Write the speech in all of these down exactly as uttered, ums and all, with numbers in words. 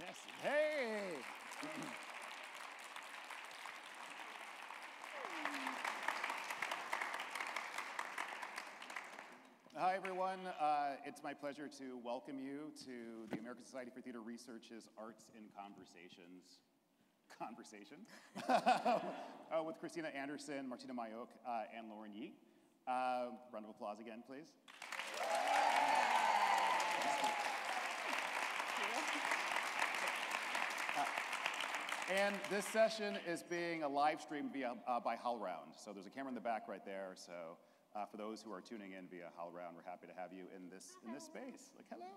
Yes. Hey. Hi, everyone. Uh, it's my pleasure to welcome you to the American Society for Theater Research's Arts in Conversations conversation uh, with Christina Anderson, Martyna Majok, uh, and Lauren Yee. Uh, round of applause again, please. And this session is being a live stream via, uh, by HowlRound. So there's a camera in the back right there. So uh, for those who are tuning in via HowlRound, we're happy to have you in this, in this space. Like, hello,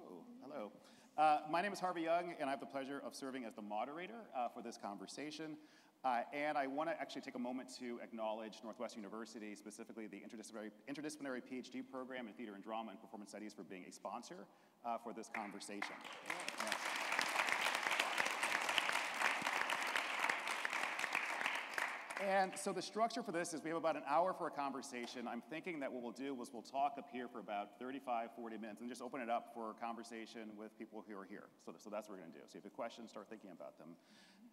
hello. Uh, my name is Harvey Young, and I have the pleasure of serving as the moderator uh, for this conversation. Uh, and I want to actually take a moment to acknowledge Northwest University, specifically the interdisciplinary, interdisciplinary PhD program in theater and drama and performance studies, for being a sponsor uh, for this conversation. Yes. And so the structure for this is we have about an hour for a conversation. I'm thinking that what we'll do is we'll talk up here for about thirty-five, forty minutes and just open it up for a conversation with people who are here. So, so that's what we're going to do. So if you have questions, start thinking about them.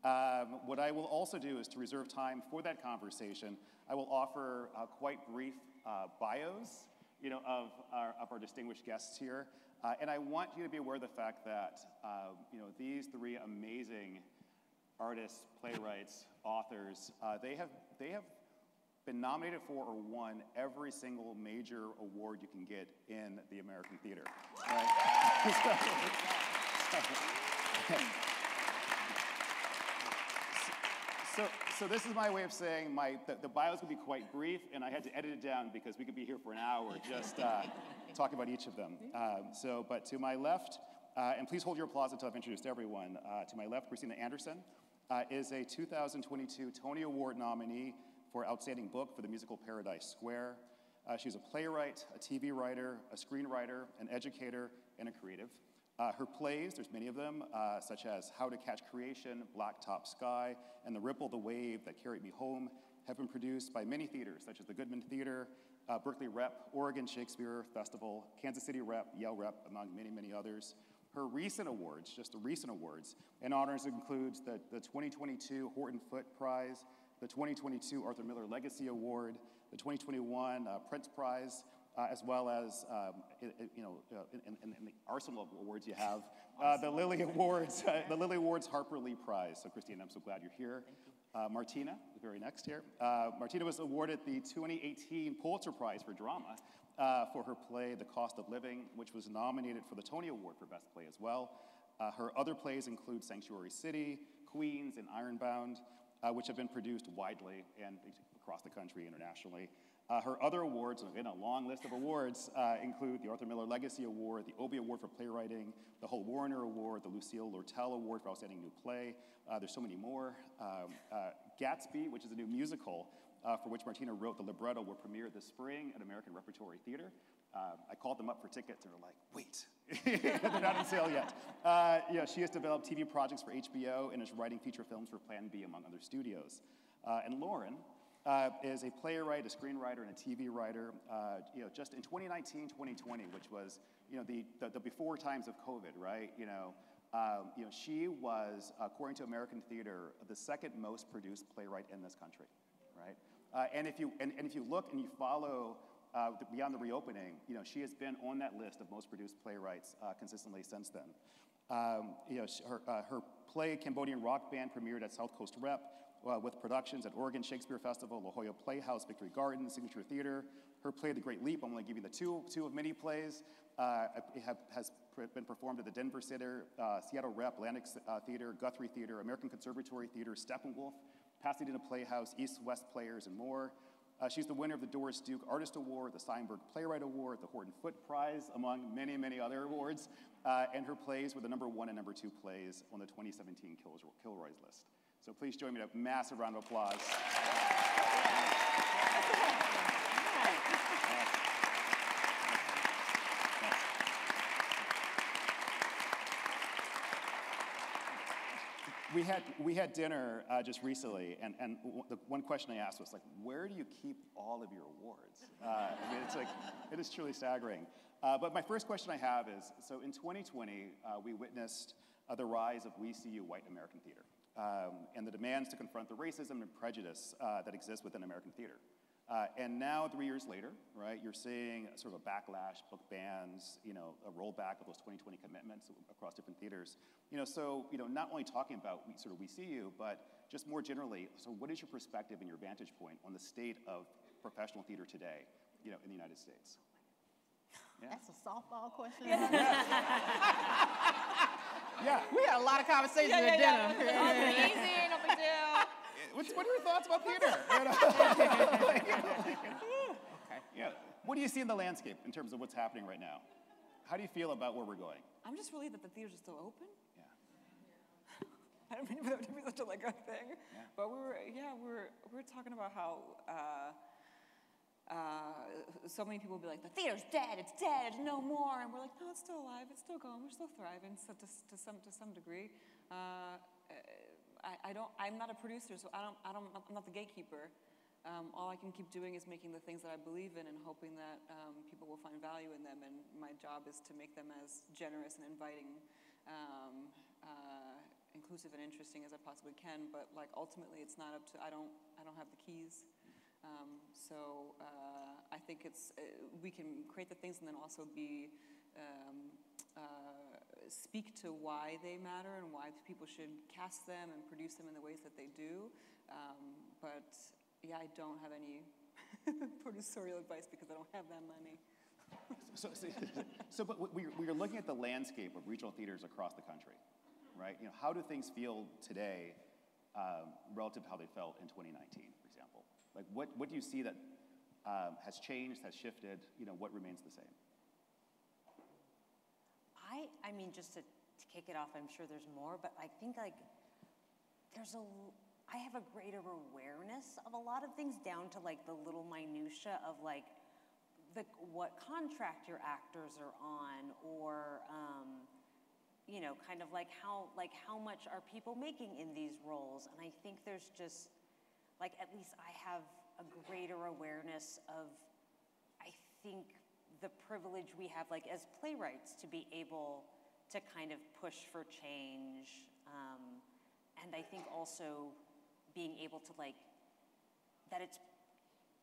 Um, what I will also do is to reserve time for that conversation. I will offer uh, quite brief uh, bios you know, of, our, of our distinguished guests here. Uh, and I want you to be aware of the fact that uh, you know, these three amazing artists, playwrights, authors, uh, they have they have been nominated for or won every single major award you can get in the American theater. Right? so, so, so this is my way of saying my the, the bios would be quite brief, and I had to edit it down because we could be here for an hour just uh, talking about each of them. Um, so, but to my left, uh, and please hold your applause until I've introduced everyone. Uh, to my left, Christina Anderson. Uh, is a two thousand twenty-two Tony Award nominee for Outstanding Book for the musical Paradise Square. Uh, she's a playwright, a T V writer, a screenwriter, an educator, and a creative. Uh, her plays, there's many of them, uh, such as How to Catch Creation, Blacktop Sky, and The Ripple, The Wave That Carried Me Home, have been produced by many theaters, such as the Goodman Theater, uh, Berkeley Rep, Oregon Shakespeare Festival, Kansas City Rep, Yale Rep, among many, many others. Her recent awards, just the recent awards, and honors includes the, the twenty twenty-two Horton Foote Prize, the twenty twenty-two Arthur Miller Legacy Award, the twenty twenty-one uh, Prince Prize, uh, as well as, um, it, it, you know, uh, in, in, in the arsenal of awards you have, uh, the Lilly Awards, uh, the Lilly Awards Harper Lee Prize. So, Christine, I'm so glad you're here. Thank you. Uh, Martyna, the very next here. Uh, Martyna was awarded the twenty eighteen Pulitzer Prize for Drama uh, for her play, The Cost of Living, which was nominated for the Tony Award for Best Play as well. Uh, her other plays include Sanctuary City, Queens, and Ironbound, uh, which have been produced widely and across the country, internationally. Uh, her other awards, and a long list of awards, uh, include the Arthur Miller Legacy Award, the Obie Award for Playwriting, the Hull Warner Award, the Lucille Lortel Award for Outstanding New Play. Uh, there's so many more. Um, uh, Gatsby, which is a new musical uh, for which Martyna wrote the libretto, will premiere this spring at American Repertory Theater. Uh, I called them up for tickets, and they're like, wait, they're not on sale yet. Uh, yeah, she has developed T V projects for H B O and is writing feature films for Plan B, among other studios. Uh, and Lauren Uh, is a playwright, a screenwriter, and a T V writer. Uh, you know, just in twenty nineteen, twenty twenty, which was, you know, the, the, the before times of COVID, right? You know, um, you know, she was, according to American theater, the second most produced playwright in this country, right? Uh, and if you and, and if you look and you follow uh, the, beyond the reopening, you know, she has been on that list of most produced playwrights uh, consistently since then. Um, you know, her, uh, her play Cambodian Rock Band premiered at South Coast Rep. Uh, with productions at Oregon Shakespeare Festival, La Jolla Playhouse, Victory Garden, Signature Theater. Her play, The Great Leap, I'm only giving the two, two of many plays, uh, have, has been performed at the Denver Theater, uh, Seattle Rep, Atlantic uh, Theater, Guthrie Theater, American Conservatory Theater, Steppenwolf, Pasadena Playhouse, East West Players, and more. Uh, she's the winner of the Doris Duke Artist Award, the Steinberg Playwright Award, the Horton Foote Prize, among many, many other awards. Uh, and her plays were the number one and number two plays on the twenty seventeen Kilroy's list. So please join me in a massive round of applause. We had, we had dinner uh, just recently, and, and w the one question I asked was, like, where do you keep all of your awards? Uh, I mean, it's like, it is truly staggering. Uh, but my first question I have is, so in twenty twenty, uh, we witnessed uh, the rise of We See You White American theater um, and the demands to confront the racism and prejudice uh, that exists within American theater. Uh, and now, three years later, right, you're seeing sort of a backlash, book bans, you know, a rollback of those twenty twenty commitments across different theaters. You know, so, you know, not only talking about we, sort of We See You, but just more generally, so what is your perspective and your vantage point on the state of professional theater today, you know, in the United States? Yeah. That's a softball question. Yeah. Yeah. We had a lot of conversations yeah, yeah, at dinner. Yeah. Yeah. Easy, no big deal. What's, what are your thoughts about theater? Okay. Yeah. What do you see in the landscape in terms of what's happening right now? How do you feel about where we're going? I'm just relieved that the theaters are still open. Yeah. I don't mean for that to be such a like a thing, yeah. But we were yeah we we're we we're talking about how uh, uh, so many people will be like the theater's dead, it's dead, it's no more, and we're like no, it's still alive, it's still going, we're still thriving. So to, to some to some degree. Uh, I, I don't, I'm not a producer, so I don't, I don't, I'm not the gatekeeper. Um, all I can keep doing is making the things that I believe in and hoping that um, people will find value in them, and my job is to make them as generous and inviting, um, uh, inclusive and interesting as I possibly can, but like ultimately it's not up to, I don't, I don't have the keys. Um, so uh, I think it's, uh, we can create the things and then also be, um, Uh, speak to why they matter and why people should cast them and produce them in the ways that they do. Um, but yeah, I don't have any producerial advice because I don't have that money. so, so, so, but we we're looking at the landscape of regional theaters across the country, right? You know, how do things feel today um, relative to how they felt in twenty nineteen, for example? Like, what what do you see that um, has changed, has shifted? You know, what remains the same? I, I mean, just to, to kick it off, I'm sure there's more, but I think like there's a, I have a greater awareness of a lot of things down to like the little minutia of like the, what contract your actors are on, or, um, you know, kind of like how, like how much are people making in these roles? And I think there's just like, at least I have a greater awareness of, I think, the privilege we have, like as playwrights, to be able to kind of push for change, um, and I think also being able to like that it's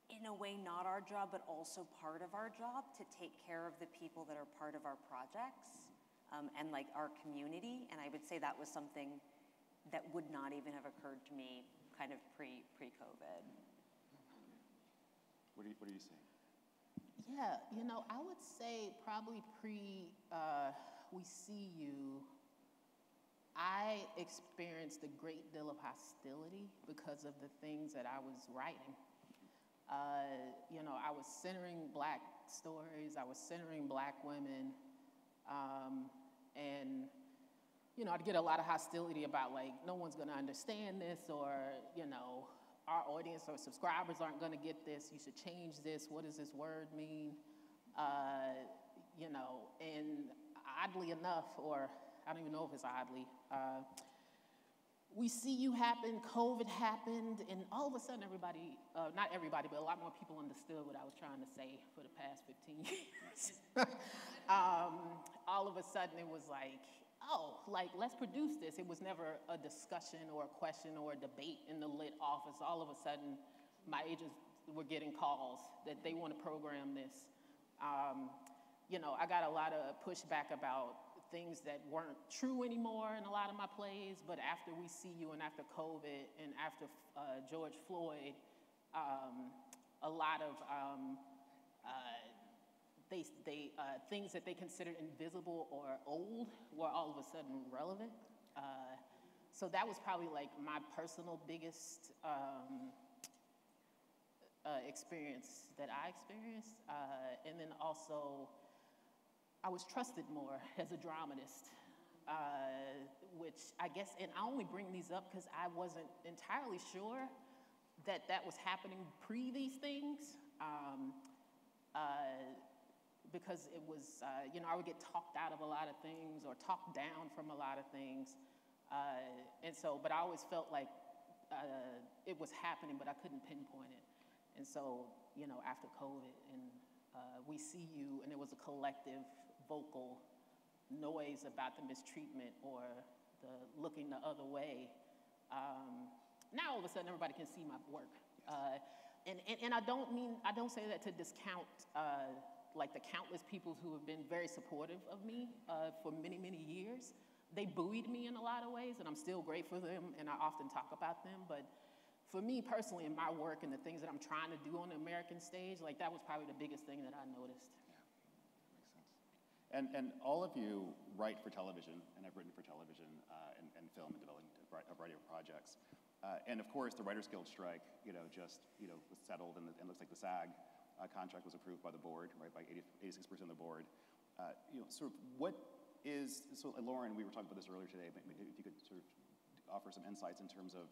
in a way not our job, but also part of our job to take care of the people that are part of our projects um, and like our community. And I would say that was something that would not even have occurred to me, kind of pre pre COVID. What do you, what do you say? Yeah, you know, I would say probably pre uh, We See You, I experienced a great deal of hostility because of the things that I was writing. Uh, you know, I was centering Black stories, I was centering Black women, um, and, you know, I'd get a lot of hostility about like, no one's gonna understand this, or, you know, our audience or subscribers aren't gonna get this, you should change this, what does this word mean? Uh, you know, and oddly enough, or I don't even know if it's oddly, uh, We See You happened, COVID happened, and all of a sudden everybody, uh, not everybody, but a lot more people understood what I was trying to say for the past fifteen years. um, all of a sudden it was like, oh, like, let's produce this. It was never a discussion or a question or a debate in the lit office. All of a sudden, my agents were getting calls that they want to program this. Um, you know, I got a lot of pushback about things that weren't true anymore in a lot of my plays, but after We See You and after COVID and after uh, George Floyd, um, a lot of um, uh, They, they, uh, things that they considered invisible or old were all of a sudden relevant. Uh, so that was probably like my personal biggest um, uh, experience that I experienced. Uh, and then also, I was trusted more as a dramatist, uh, which I guess, and I only bring these up because I wasn't entirely sure that that was happening pre these things. Um, uh, because it was, uh, you know, I would get talked out of a lot of things or talked down from a lot of things. Uh, and so, but I always felt like uh, it was happening, but I couldn't pinpoint it. And so, you know, after COVID and uh, We See You, and it was a collective vocal noise about the mistreatment or the looking the other way. Um, now all of a sudden everybody can see my work. Yes. Uh, and, and, and I don't mean, I don't say that to discount uh, like the countless people who have been very supportive of me uh, for many, many years. They buoyed me in a lot of ways, and I'm still grateful for them, and I often talk about them. But for me personally, in my work and the things that I'm trying to do on the American stage, like that was probably the biggest thing that I noticed. Yeah, that makes sense. And, and all of you write for television, and have written for television uh, and, and film and developing a variety of projects. Uh, and of course, the Writers Guild strike, you know, just, you know, was settled, and it looks like the SAG uh, contract was approved by the board, right, by eighty-six percent of the board. Uh, you know, sort of what is, so Lauren, we were talking about this earlier today, but if you could sort of offer some insights in terms of,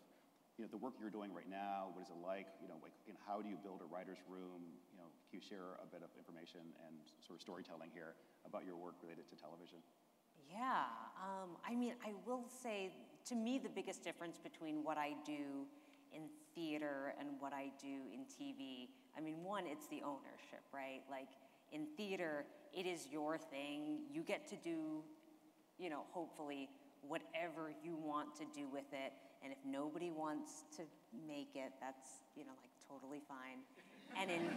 you know, the work you're doing right now, what is it like, you know, like, and how do you build a writer's room? You know, can you share a bit of information and sort of storytelling here about your work related to television? Yeah, um, I mean, I will say, to me, the biggest difference between what I do in theater and what I do in T V, I mean, one, it's the ownership, right? Like, in theater, it is your thing. You get to do, you know, hopefully, whatever you want to do with it. And if nobody wants to make it, that's, you know, like totally fine. And in,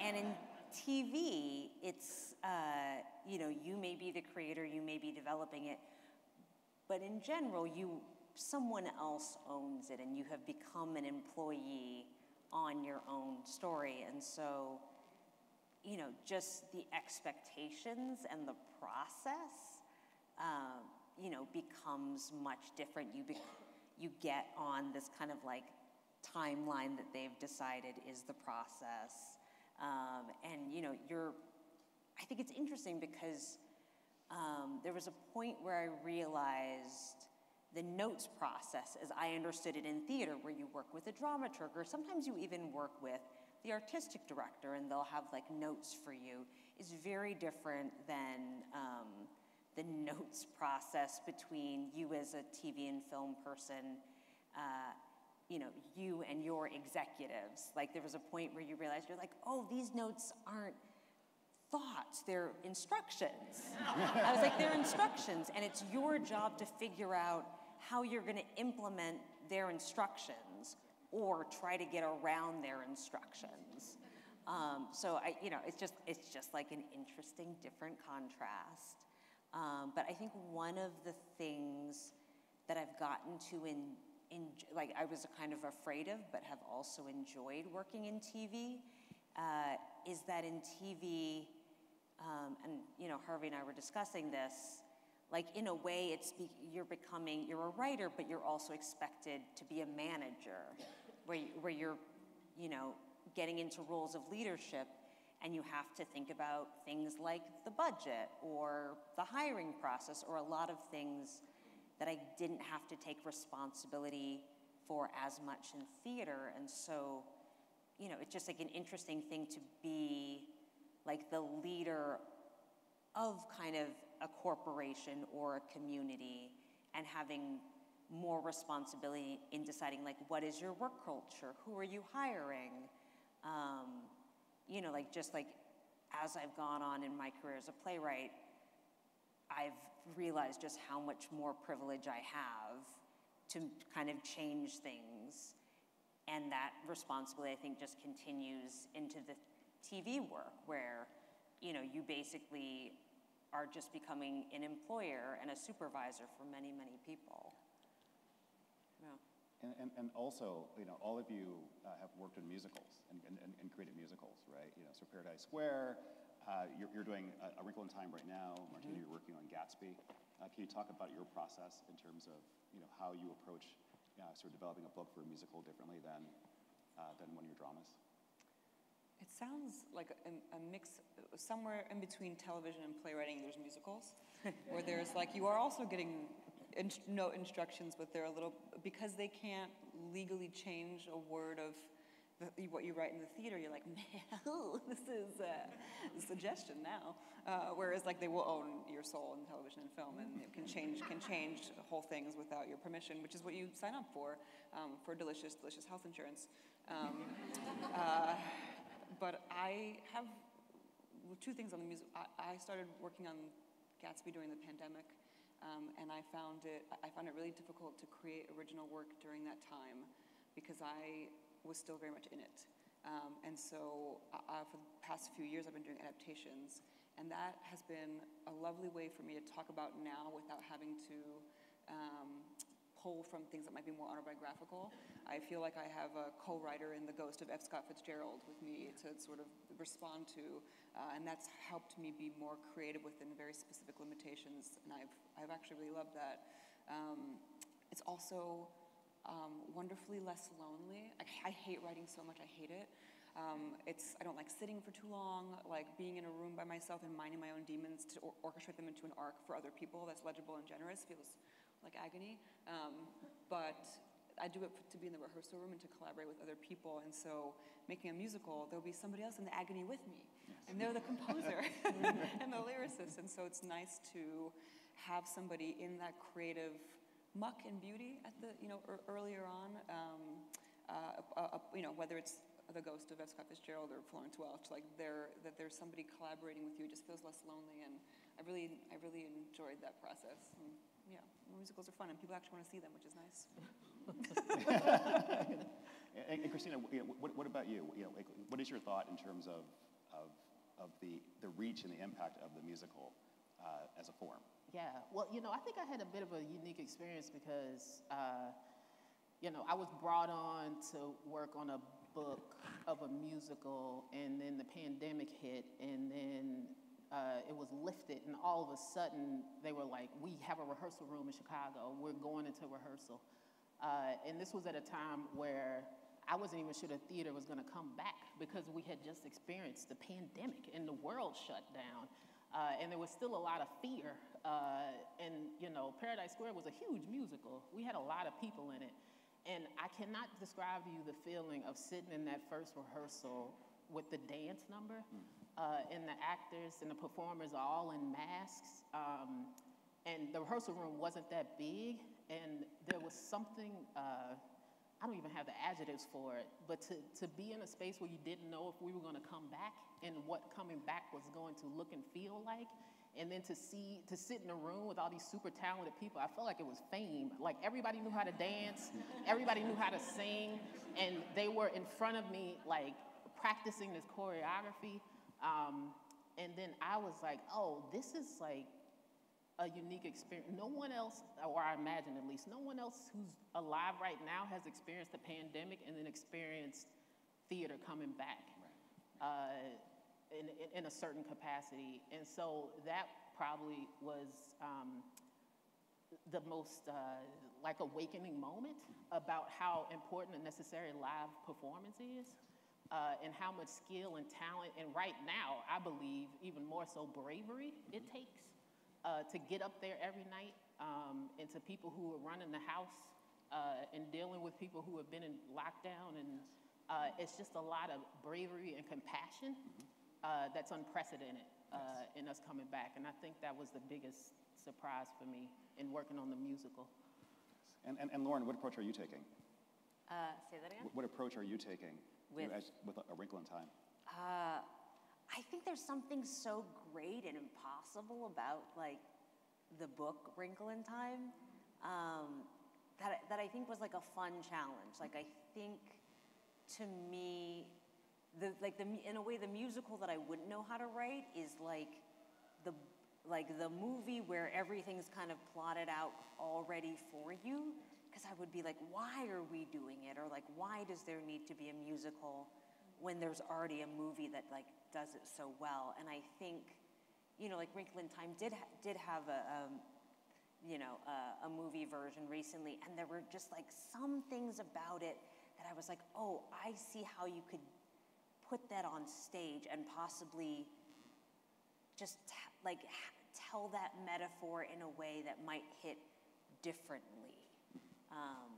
and in T V, it's, uh, you know, you may be the creator, you may be developing it. But in general, you, someone else owns it, and you have become an employee on your own story. And so, you know, just the expectations and the process, uh, you know, becomes much different. You, be you get on this kind of like timeline that they've decided is the process. Um, and, you know, you're, I think it's interesting because um, there was a point where I realized the notes process, as I understood it in theater, where you work with a dramaturg, or sometimes you even work with the artistic director, and they'll have like notes for you, is very different than um, the notes process between you as a T V and film person, uh, you know, you and your executives. Like there was a point where you realized, you're like, oh, these notes aren't thoughts, they're instructions. I was like, they're instructions, and it's your job to figure out how you're gonna implement their instructions, or try to get around their instructions. Um, so I, you know, it's just it's just like an interesting, different contrast. Um, but I think one of the things that I've gotten to in in like I was kind of afraid of, but have also enjoyed working in T V, uh, is that in T V, um, and you know, Harvey and I were discussing this. Like in a way, it's be, you're becoming, you're a writer, but you're also expected to be a manager, where, you, where you're, you know, getting into roles of leadership, and you have to think about things like the budget, or the hiring process, or a lot of things that I didn't have to take responsibility for as much in theater. And so, you know, it's just like an interesting thing to be like the leader of kind of a corporation or a community, and having more responsibility in deciding like, what is your work culture? Who are you hiring? Um, you know, like just like as I've gone on in my career as a playwright, I've realized just how much more privilege I have to kind of change things. And that responsibility, I think, just continues into the T V work, where, you know, you basically are just becoming an employer and a supervisor for many, many people. Yeah. And, and, and also, you know, all of you uh, have worked in musicals and, and, and created musicals, right? You know, so Paradise Square, uh, you're, you're doing uh, A Wrinkle in Time right now. Martyna, mm-hmm. You're working on Gatsby. Uh, can you talk about your process in terms of, you know, how you approach uh, sort of developing a book for a musical differently than, uh, than one of your dramas? It sounds like a, a mix, somewhere in between television and playwriting, there's musicals, where there's like, you are also getting inst no instructions, but they're a little, because they can't legally change a word of the, what you write in the theater, you're like, man, this is a suggestion now. Uh, whereas like they will own your soul in television and film, and it can change can change whole things without your permission, which is what you sign up for, um, for delicious, delicious health insurance. Um, uh, But I have two things on the music. I, I started working on Gatsby during the pandemic, um, and I found it, I found it really difficult to create original work during that time because I was still very much in it. Um, and so uh, for the past few years, I've been doing adaptations, and that has been a lovely way for me to talk about now without having to um, pull from things that might be more autobiographical. I feel like I have a co-writer in the ghost of F. Scott Fitzgerald with me to sort of respond to, uh, and that's helped me be more creative within very specific limitations, and I've, I've actually really loved that. Um, it's also um, wonderfully less lonely. I, I hate writing so much, I hate it. Um, it's, I don't like sitting for too long, like being in a room by myself and minding my own demons to or orchestrate them into an arc for other people that's legible and generous feels like agony, um, but I do it to be in the rehearsal room and to collaborate with other people, and so making a musical, there'll be somebody else in the agony with me, yes. And they're the composer and the lyricist, and so it's nice to have somebody in that creative muck and beauty at the, you know, er earlier on, um, uh, uh, uh, you know, whether it's the ghost of F. Scott Fitzgerald or Florence Welch, like there, that there's somebody collaborating with you, it just feels less lonely, and I really, I really enjoyed that process. And, yeah, musicals are fun, and people actually want to see them, which is nice. and, and Christina, what, what about you? You know, like, what is your thought in terms of of, of the, the reach and the impact of the musical uh, as a form? Yeah, well, you know, I think I had a bit of a unique experience because, uh, you know, I was brought on to work on a book of a musical, and then the pandemic hit, and then Uh, it was lifted, and all of a sudden they were like, we have a rehearsal room in Chicago, we're going into rehearsal. Uh, and this was at a time where I wasn't even sure the theater was gonna come back because we had just experienced the pandemic and the world shut down. Uh, and there was still a lot of fear. Uh, and you know, Paradise Square was a huge musical. We had a lot of people in it. And I cannot describe to you the feeling of sitting in that first rehearsal with the dance number, uh, and the actors and the performers are all in masks, um, and the rehearsal room wasn't that big, and there was something, uh, I don't even have the adjectives for it, but to, to be in a space where you didn't know if we were gonna come back and what coming back was going to look and feel like, and then to see, to sit in a room with all these super talented people, I felt like it was fame. Like everybody knew how to dance, everybody knew how to sing, and they were in front of me like, practicing this choreography, um, and then I was like, oh, this is like a unique experience. No one else, or I imagine at least, no one else who's alive right now has experienced the pandemic and then experienced theater coming back uh, in, in, in a certain capacity. And so that probably was um, the most uh, like awakening moment about how important and necessary live performance is. Uh, and how much skill and talent, and right now, I believe, even more so bravery it takes uh, to get up there every night, um, and to people who are running the house uh, and dealing with people who have been in lockdown, and uh, it's just a lot of bravery and compassion uh, that's unprecedented uh, in us coming back, and I think that was the biggest surprise for me in working on the musical. And, and, and Lauren, what approach are you taking? Uh, say that again? What, what approach are you taking? With, as, with A Wrinkle in Time? Uh, I think there's something so great and impossible about like the book Wrinkle in Time um, that, that I think was like a fun challenge. Like I think to me, the, like the, in a way the musical that I wouldn't know how to write is like the, like the movie where everything's kind of plotted out already for you. Because I would be like, why are we doing it? Or like, why does there need to be a musical when there's already a movie that like does it so well? And I think, you know, like Wrinkle in Time did ha did have a, um, you know, a, a movie version recently, and there were just like some things about it that I was like, oh, I see how you could put that on stage and possibly just t like ha tell that metaphor in a way that might hit differently. Um,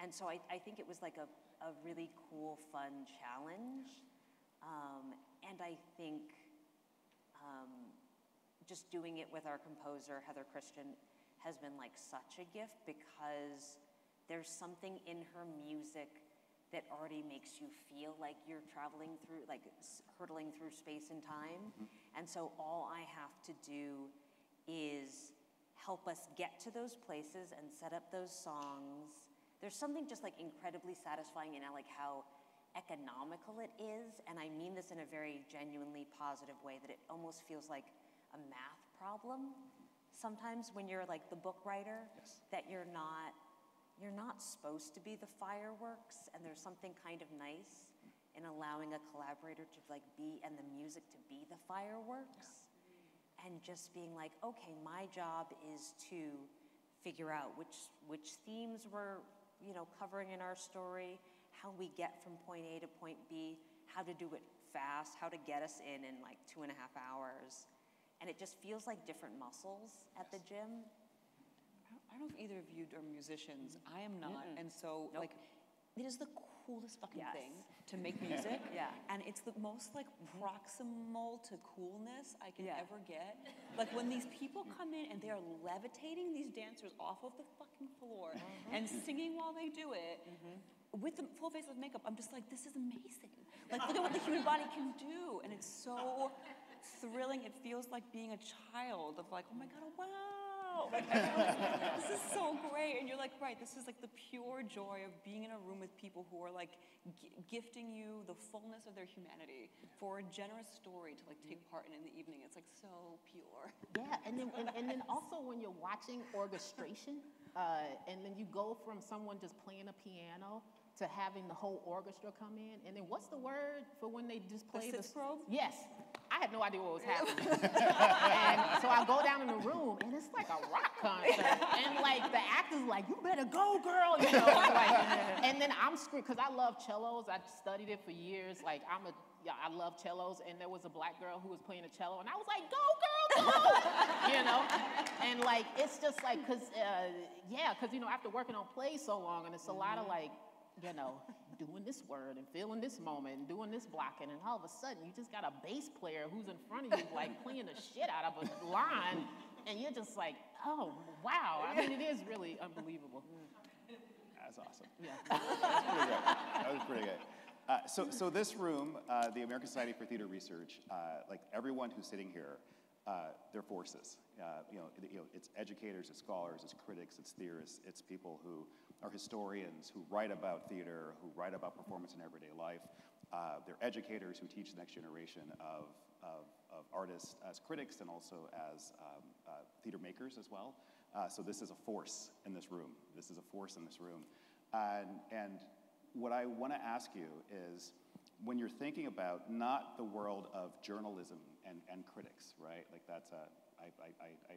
and so I, I think it was like a, a really cool, fun challenge. Um, and I think um, just doing it with our composer, Heather Christian, has been like such a gift because there's something in her music that already makes you feel like you're traveling through, like hurtling through space and time. Mm-hmm. And so all I have to do is help us get to those places and set up those songs. There's something just like incredibly satisfying in like how economical it is, and I mean this in a very genuinely positive way, that it almost feels like a math problem sometimes when you're like the book writer, yes. that you're not you're not supposed to be the fireworks, and there's something kind of nice in allowing a collaborator to like be, and the music to be the fireworks, yeah. and just being like, okay, my job is to figure out which which themes we're you know covering in our story, how we get from point A to point B, how to do it fast, how to get us in in like two and a half hours. And it just feels like different muscles at yes. the gym. I don't know if either of you are musicians. Mm-hmm. I am not, mm-hmm. and so nope. like, it is the coolest fucking yes. thing to make music. yeah. And it's the most like proximal to coolness I can yeah. ever get. Like when these people come in and they are levitating these dancers off of the fucking floor mm-hmm. and singing while they do it, mm-hmm. with the full face of makeup, I'm just like, this is amazing. Like, look at what the human body can do. And it's so thrilling. It feels like being a child of like, oh my God, oh, wow. Like, like, this is so great. And you're like, right, this is like the pure joy of being in a room with people who are like g gifting you the fullness of their humanity for a generous story to like take part in in the evening. It's like so pure. Yeah, and then, and, and then also when you're watching orchestration, Uh, and then you go from someone just playing a piano to having the whole orchestra come in. And then what's the word for when they just play the... the yes. I had no idea what was happening. And so I go down in the room, and it's like a rock concert. And like the actor's like, you better go, girl, you know? Like, and then I'm screwed, because I love cellos. I studied it for years. Like I'm a, yeah, I love cellos. And there was a black girl who was playing a cello, and I was like, go, girl! You know, and like it's just like, cause uh, yeah, cause you know after working on plays so long, and it's a lot of like, you know, doing this word and feeling this moment and doing this blocking, and all of a sudden you just got a bass player who's in front of you like playing the shit out of a line, and you're just like, oh wow, I mean it is really unbelievable. That's awesome. Yeah, that was pretty good. That was pretty good. Uh, so, so this room, uh, the American Society for Theater Research, uh, like everyone who's sitting here. Uh, they're forces. Uh, you know, it, you know, it's educators, it's scholars, it's critics, it's theorists, it's people who are historians, who write about theater, who write about performance in everyday life. Uh, they're educators who teach the next generation of, of, of artists as critics and also as um, uh, theater makers as well. Uh, so this is a force in this room. This is a force in this room. And, and what I want to ask you is, when you're thinking about not the world of journalism and, and critics, right? Like that's a, I, I, I,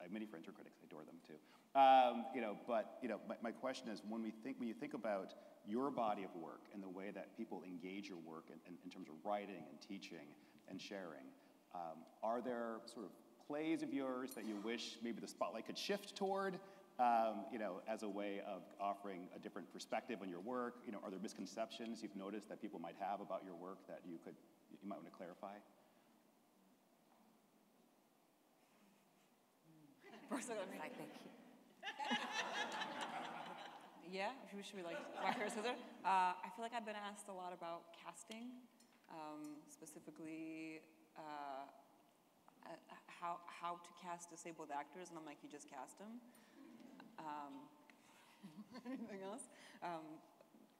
I have many friends who are critics, I adore them too. Um, you know, but you know, my, my question is, when we think, when you think about your body of work and the way that people engage your work in, in, in terms of writing and teaching and sharing, um, are there sort of plays of yours that you wish maybe the spotlight could shift toward? Um, you know, as a way of offering a different perspective on your work? You know, are there misconceptions you've noticed that people might have about your work that you could, you might want to clarify? First of all, I think. Yeah, who should we like, rock, paper, scissors? Uh, I feel like I've been asked a lot about casting, um, specifically, uh, how, how to cast disabled actors, and I'm like, you just cast them. Um, anything else? Um,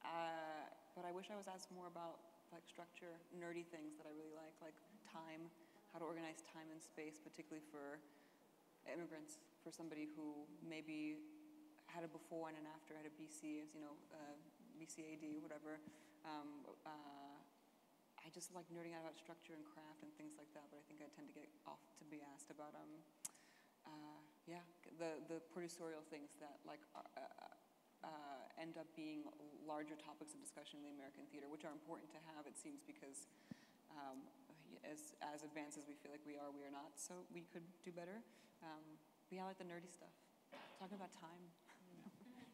uh, but I wish I was asked more about like structure, nerdy things that I really like, like time, how to organize time and space, particularly for immigrants, for somebody who maybe had a before and an after, had a B C, you know, uh, B C A D, whatever. Um, uh, I just like nerding out about structure and craft and things like that, but I think I tend to get off to be asked about um, Uh, yeah, the, the producerial things that like are, uh, uh, end up being larger topics of discussion in the American theater, which are important to have, it seems, because um, as, as advanced as we feel like we are, we are not, so we could do better. Um, but yeah, I like the nerdy stuff. Talking about time,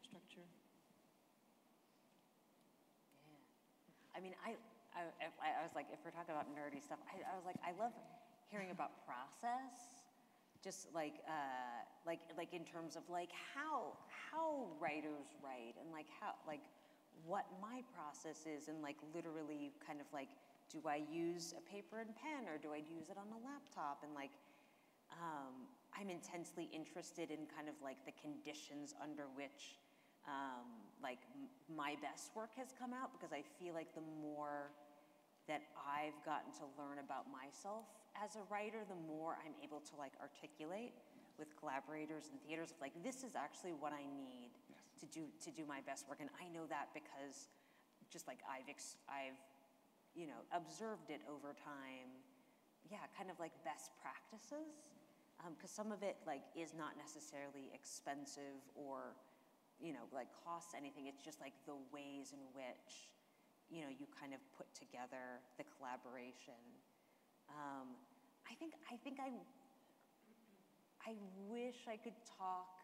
structure. Yeah. I mean, I, I, I was like, if we're talking about nerdy stuff, I, I was like, I love hearing about process. Just like, uh, like, like in terms of like how how writers write and like how like what my process is and like literally kind of like, do I use a paper and pen or do I use it on a laptop? And like, um, I'm intensely interested in kind of like the conditions under which um, like m my best work has come out, because I feel like the more that I've gotten to learn about myself as a writer, the more I'm able to like articulate with collaborators and theaters of like, this is actually what I need yes. to do to do my best work. And I know that because just like I've, ex I've you know, observed it over time. Yeah, kind of like best practices. Because um, some of it like is not necessarily expensive or, you know, like costs anything. It's just like the ways in which, you know, you kind of put together the collaboration. Um, I think I think I I wish I could talk,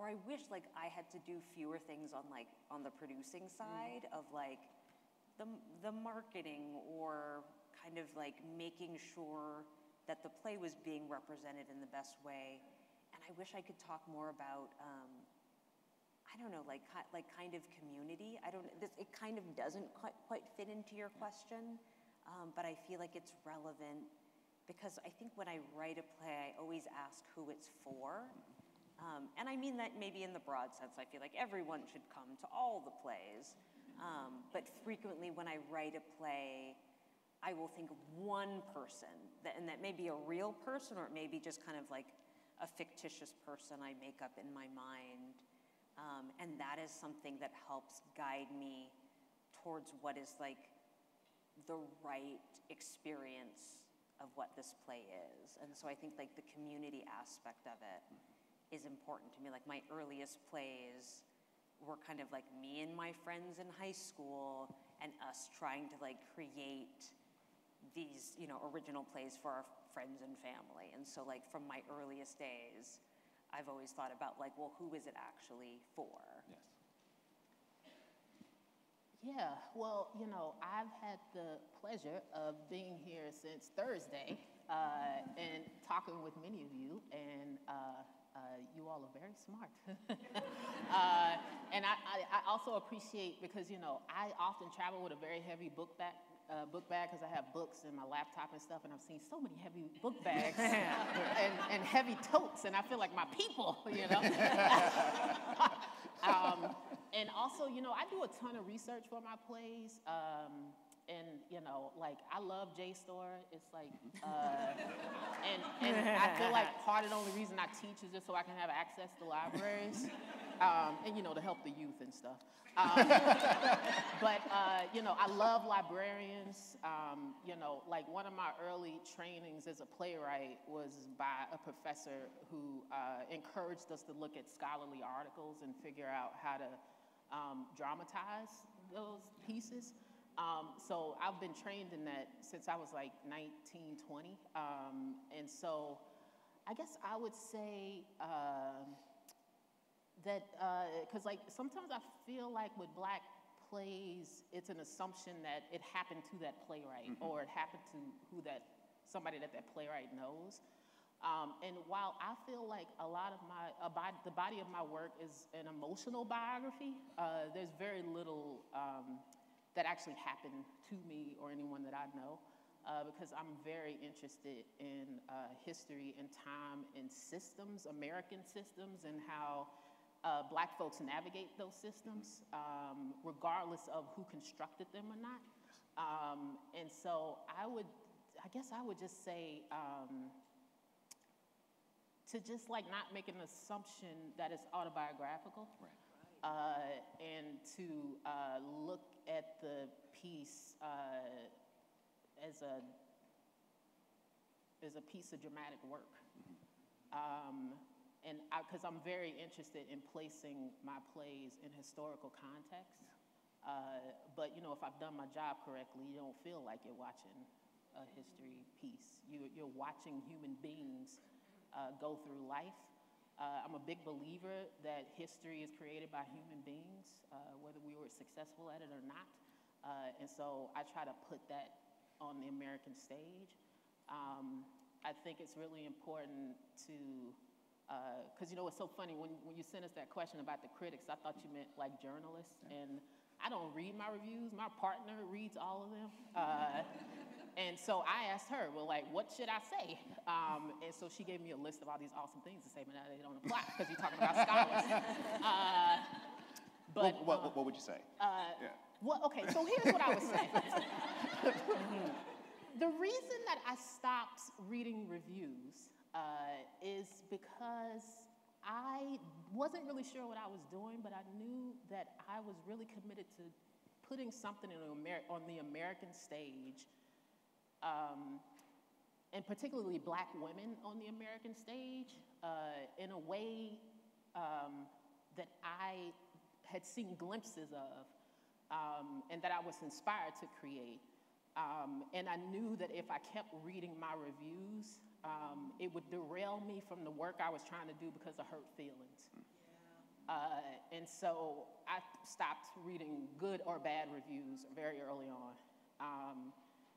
or I wish like I had to do fewer things on like on the producing side mm-hmm. of like the the marketing or kind of like making sure that the play was being represented in the best way. And I wish I could talk more about, um, I don't know, like, like kind of community. I don't, this, it kind of doesn't quite, quite fit into your question, um, but I feel like it's relevant because I think when I write a play, I always ask who it's for. Um, and I mean that maybe in the broad sense. I feel like everyone should come to all the plays. Um, but frequently when I write a play, I will think of one person, that, and that may be a real person or it may be just kind of like a fictitious person I make up in my mind. Um, and that is something that helps guide me towards what is like the right experience of what this play is. And so I think like the community aspect of it is important to me. Like my earliest plays were kind of like me and my friends in high school and us trying to like create these, you know, original plays for our friends and family. And so like from my earliest days, I've always thought about like, well, who is it actually for? Yes. Yeah, well, you know, I've had the pleasure of being here since Thursday uh, and talking with many of you, and uh, uh, you all are very smart. uh, and I, I also appreciate, because, you know, I often travel with a very heavy book bag. Uh, book bag because I have books and my laptop and stuff, and I've seen so many heavy book bags and, and heavy totes, and I feel like my people, you know. um, and also, you know, I do a ton of research for my plays, um, and you know, like I love J STOR. It's like, uh, and, and I feel like part of the only reason I teach is just so I can have access to libraries. Um, and, you know, to help the youth and stuff. Um, but, uh, you know, I love librarians. Um, you know, like one of my early trainings as a playwright was by a professor who uh, encouraged us to look at scholarly articles and figure out how to um, dramatize those pieces. Um, so I've been trained in that since I was like nineteen, twenty. Um, and so I guess I would say, uh, that, because uh, like sometimes I feel like with Black plays, it's an assumption that it happened to that playwright mm-hmm. or it happened to who that, somebody that that playwright knows. Um, and while I feel like a lot of my, a body, the body of my work is an emotional biography, uh, there's very little um, that actually happened to me or anyone that I know, uh, because I'm very interested in uh, history and time and systems, American systems, and how Uh, black folks navigate those systems, um, regardless of who constructed them or not. Um, and so I would, I guess I would just say, um, to just like not make an assumption that it's autobiographical, right. uh, and to uh, look at the piece uh, as a, as a piece of dramatic work. Um, And because I'm very interested in placing my plays in historical context. Yeah. Uh, but you know, if I've done my job correctly, you don't feel like you're watching a history piece. You, you're watching human beings uh, go through life. Uh, I'm a big believer that history is created by human beings, uh, whether we were successful at it or not. Uh, and so I try to put that on the American stage. Um, I think it's really important to because uh, you know what's so funny, when, when you sent us that question about the critics, I thought you meant like journalists, and I don't read my reviews. My partner reads all of them. Uh, and so I asked her, well, like, what should I say? Um, and so she gave me a list of all these awesome things to say, but now they don't apply because you're talking about scholars. Uh, but, what, what, uh, what would you say? Uh, yeah. Well, okay, so here's what I would say. Mm-hmm. The reason that I stopped reading reviews uh, is because I wasn't really sure what I was doing, but I knew that I was really committed to putting something in Amer- on the American stage, um, and particularly black women on the American stage, uh, in a way um, that I had seen glimpses of, um, and that I was inspired to create. Um, and I knew that if I kept reading my reviews, Um, it would derail me from the work I was trying to do because of hurt feelings. Yeah. Uh, and so I stopped reading good or bad reviews very early on. Um,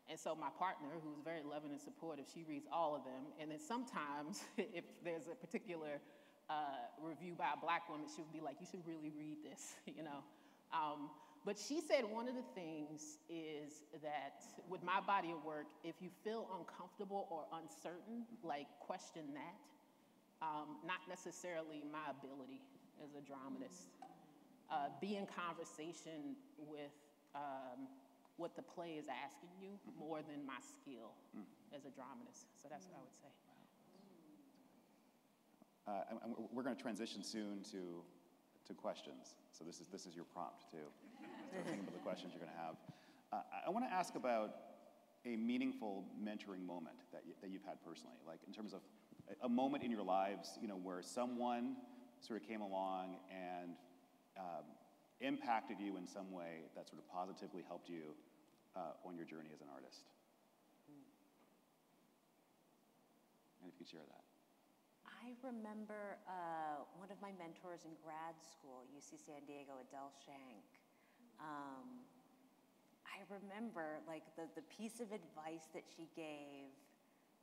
and so my partner, who's very loving and supportive, she reads all of them. And then sometimes if there's a particular uh, review by a black woman, she'll be like, you should really read this, you know. Um, But she said one of the things is that with my body of work, if you feel uncomfortable or uncertain, like question that, um, not necessarily my ability as a dramatist. Uh, be in conversation with um, what the play is asking you more than my skill as a dramatist. So that's what I would say. Uh, and, and we're going to transition soon to to questions. So this is, this is your prompt too. So think about the questions you're gonna have. Uh, I wanna ask about a meaningful mentoring moment that, you, that you've had personally, like in terms of a moment in your lives, you know, where someone sort of came along and um, impacted you in some way that sort of positively helped you uh, on your journey as an artist. And if you could share that. I remember uh, one of my mentors in grad school, U C San Diego, Adele Shank. Um, I remember like the, the piece of advice that she gave,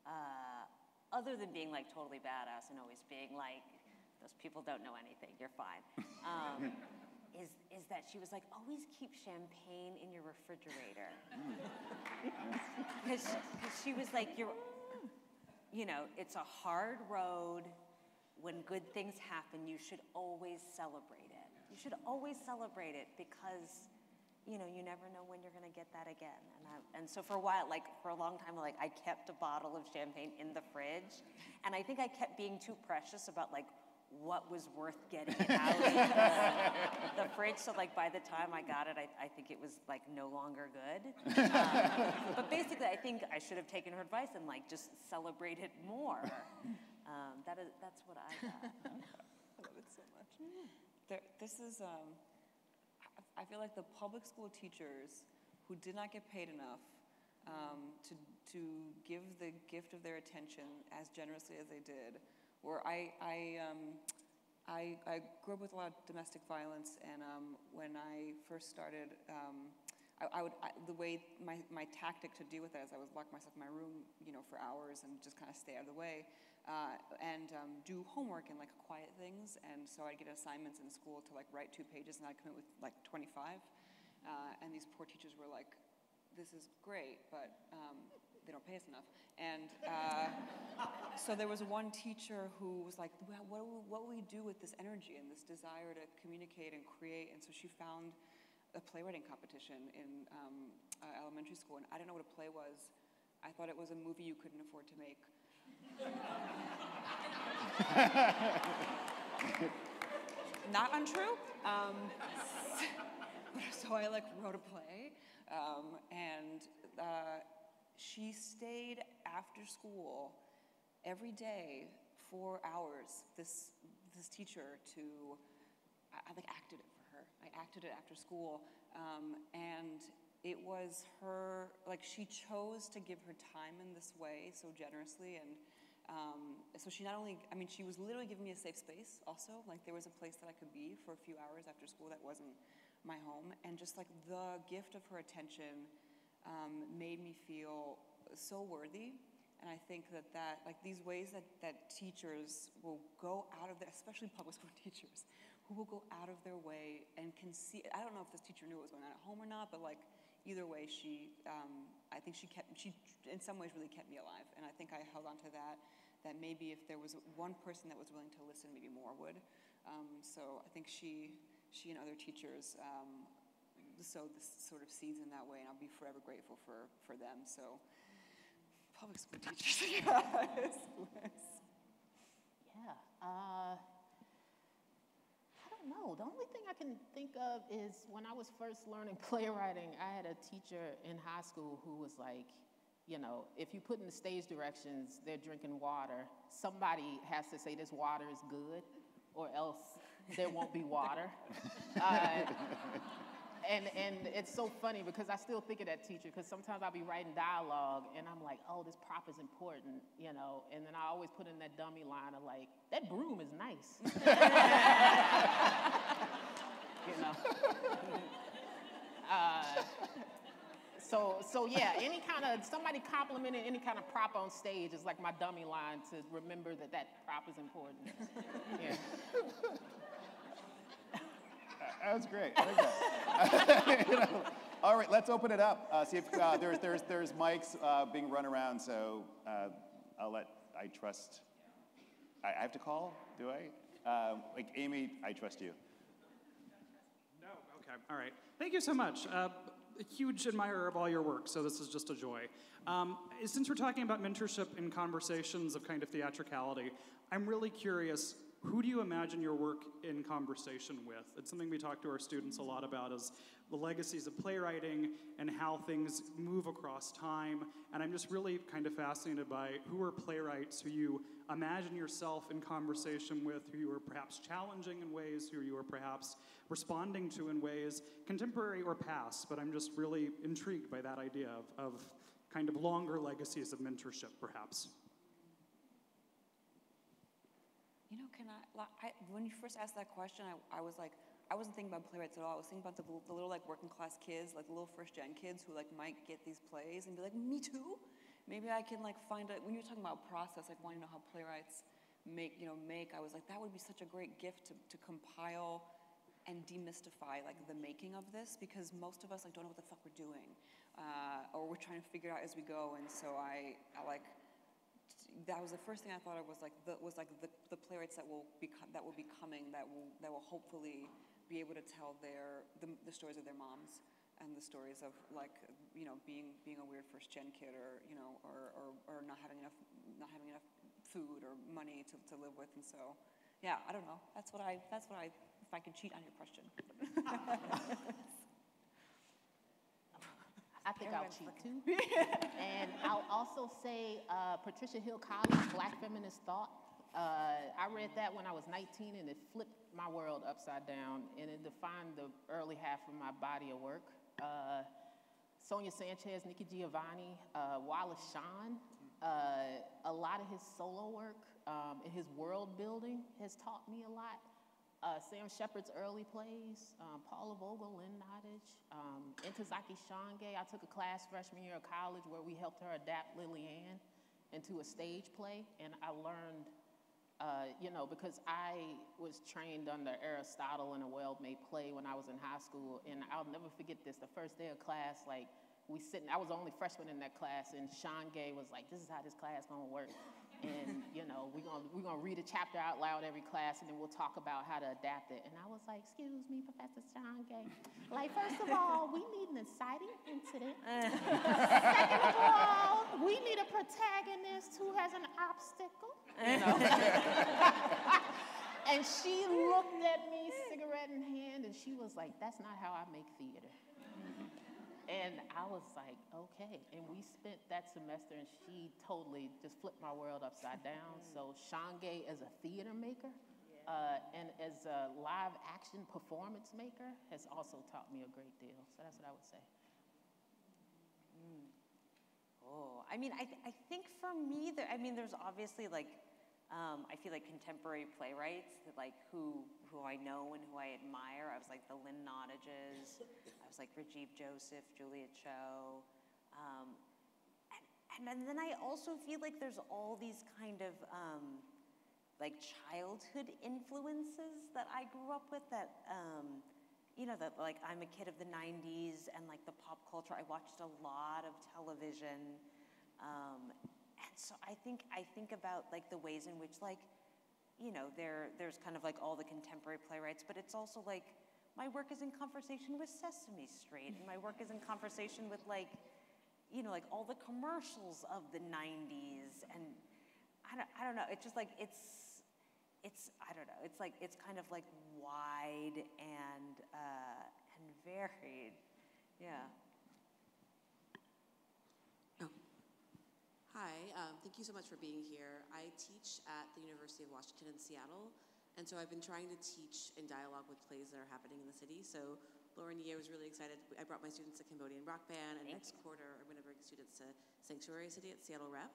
uh, other than being like totally badass and always being like, those people don't know anything, you're fine, um, is, is that she was like, always keep champagne in your refrigerator. Because she, she was like, you're, you know, it's a hard road. When good things happen, you should always celebrate it. You should always celebrate it because, you know, you never know when you're gonna get that again. And, I, and so for a while, like for a long time, like I kept a bottle of champagne in the fridge. And I think I kept being too precious about like what was worth getting it out of the fridge. So like by the time I got it, I, I think it was like no longer good. Um, but basically I think I should have taken her advice and like just celebrate it more. Um, that is, that's what I got. I love it so much. There, this is, um, I feel like the public school teachers who did not get paid enough um, to, to give the gift of their attention as generously as they did, where I, I, um, I, I grew up with a lot of domestic violence, and um, when I first started, um, I, I would, I, the way, my, my tactic to deal with that is I would lock myself in my room, you know, for hours and just kind of stay out of the way, uh, and um, do homework and like quiet things, and so I'd get assignments in school to like write two pages, and I'd come in with like twenty-five, uh, and these poor teachers were like, this is great, but um, they don't pay us enough. And uh, so there was one teacher who was like, well, what, what will we do with this energy and this desire to communicate and create? And so she found a playwriting competition in um, uh, elementary school, and I didn't know what a play was. I thought it was a movie you couldn't afford to make. Not untrue. Um, so I like wrote a play, um, and uh, she stayed after school every day for hours, this this teacher, to, I, I like acted it for her. I acted it after school, um, and it was her, like she chose to give her time in this way so generously, and um, so she not only, I mean, she was literally giving me a safe space also, like there was a place that I could be for a few hours after school that wasn't my home, and just like the gift of her attention Um, made me feel so worthy And I think that, that like these ways that, that teachers will go out of their, especially public school teachers, who will go out of their way and can see, I don't know if this teacher knew what was going on at home or not, but like either way, she, um, I think she kept, she in some ways really kept me alive. And I think I held on to that, that maybe if there was one person that was willing to listen, maybe more would. Um, so I think she, she and other teachers um, sowed this sort of seeds in that way, and I'll be forever grateful for, for them, so. Public school teachers, guys. Yeah. Uh, I don't know. The only thing I can think of is when I was first learning playwriting, I had a teacher in high school who was like, you know, if you put in the stage directions, they're drinking water. Somebody has to say this water is good, or else there won't be water. uh, And, and it's so funny because I still think of that teacher, because sometimes I'll be writing dialogue and I'm like, oh, this prop is important, you know? And then I always put in that dummy line of like, that broom is nice. You know? uh, so, so yeah, any kind of, somebody complimenting any kind of prop on stage is like my dummy line to remember that that prop is important. Yeah. That was great. I like that. You know. All right, let's open it up. Uh, see if uh, there's there's there's mics uh, being run around. So uh, I'll let I trust. I, I have to call. Do I? Uh, like Amy, I trust you. No. Okay. All right. Thank you so much. Uh, a huge admirer of all your work. So this is just a joy. Um, since we're talking about mentorship and conversations of kind of theatricality, I'm really curious. Who do you imagine your work in conversation with? It's something we talk to our students a lot about, is the legacies of playwriting and how things move across time. And I'm just really kind of fascinated by who are playwrights who you imagine yourself in conversation with, who you are perhaps challenging in ways, who you are perhaps responding to in ways, contemporary or past. But I'm just really intrigued by that idea of, of kind of longer legacies of mentorship, perhaps. You know, can I, like, I, when you first asked that question, I, I was like, I wasn't thinking about playwrights at all. I was thinking about the, the little like working class kids, like the little first gen kids who like might get these plays and be like, me too? Maybe I can like find a, when you were talking about process, like wanting to know how playwrights make, you know, make, I was like, that would be such a great gift to, to compile and demystify like the making of this, because most of us like don't know what the fuck we're doing. Uh, or we're trying to figure it out as we go, and so I, I like, that was the first thing I thought of was like the, was like the, the playwrights that will become that will be coming that will that will hopefully be able to tell their the, the stories of their moms and the stories of like you know being being a weird first gen kid or you know or, or, or not having enough not having enough food or money to, to live with. And so yeah, I don't know, that's what I that's what I if I could cheat on your question. I think I'll cheat too. And I'll also say uh, Patricia Hill Collins, Black Feminist Thought. Uh, I read that when I was nineteen, and it flipped my world upside down, and it defined the early half of my body of work. Uh, Sonia Sanchez, Nikki Giovanni, uh, Wallace Shawn, uh, a lot of his solo work um, and his world building has taught me a lot. Uh, Sam Shepard's early plays, um, Paula Vogel, Lynn Nottage, um, Ntozake Shange. I took a class freshman year of college where we helped her adapt Lily Ann into a stage play, and I learned, uh, you know, because I was trained under Aristotle in a well-made play when I was in high school, and I'll never forget this. The first day of class, like, we sitting, I was the only freshman in that class, and Shange was like, this is how this class gonna work. And, you know, we're gonna, we're gonna read a chapter out loud every class, and then we'll talk about how to adapt it. And I was like, excuse me, Professor Shange. Like, first of all, we need an inciting incident. Second of all, we need a protagonist who has an obstacle. You know? And she looked at me, cigarette in hand, and she was like, that's not how I make theater. And I was like, okay. And we spent that semester, and she totally just flipped my world upside down. So Shange as a theater maker uh, and as a live action performance maker has also taught me a great deal. So that's what I would say. Mm. Oh, I mean, I, th I think for me, there, I mean, there's obviously like, um, I feel like contemporary playwrights that like who, who I know and who I admire. I was like the Lynn Nottages. I was like Rajiv Joseph, Juliet Cho. Um, and, and, and then I also feel like there's all these kind of um, like childhood influences that I grew up with that, um, you know, that like I'm a kid of the nineties and like the pop culture, I watched a lot of television. Um, and so I think, I think about like the ways in which like, you know, there, there's kind of like all the contemporary playwrights, but it's also like my work is in conversation with Sesame Street and my work is in conversation with like, you know, like all the commercials of the nineties. And I don't, I don't know, it's just like, it's, it's, I don't know, it's like, it's kind of like wide and, uh, and varied, yeah. Oh. Hi, um, thank you so much for being here. I teach at the University of Washington in Seattle, and so I've been trying to teach in dialogue with plays that are happening in the city. So Lauren Yee was really excited. I brought my students to Cambodian Rock Band, and next quarter I'm going to bring students to Sanctuary City at Seattle Rep.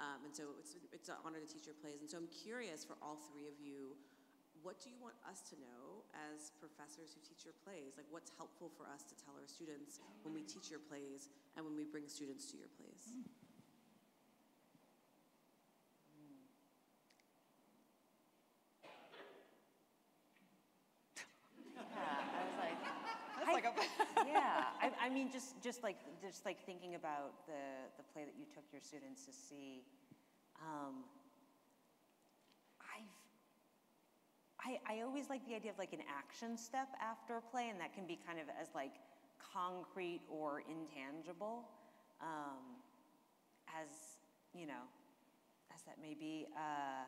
Um, and so it's, it's an honor to teach your plays. And so I'm curious for all three of you, what do you want us to know as professors who teach your plays? Like what's helpful for us to tell our students when we teach your plays and when we bring students to your plays? Mm. Yeah, I, I mean, just just like just like thinking about the the play that you took your students to see, um, I've I I always like the idea of like an action step after a play, and that can be kind of as like concrete or intangible, um, as you know, as that may be. Uh,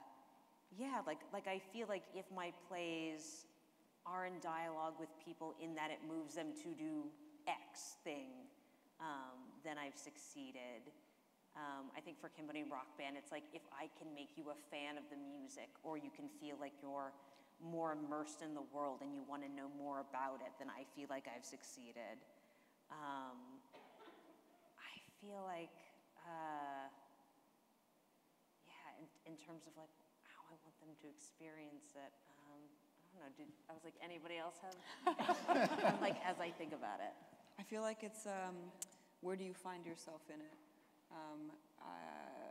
yeah, like like I feel like if my plays are in dialogue with people in that it moves them to do X thing, um, then I've succeeded. Um, I think for Cambodian Rock Band, it's like if I can make you a fan of the music or you can feel like you're more immersed in the world and you want to know more about it, then I feel like I've succeeded. Um, I feel like, uh, yeah, in, in terms of like how I want them to experience it, um, I don't know, did, I was like, anybody else have? Like, as I think about it. I feel like it's, um, where do you find yourself in it? Um, uh,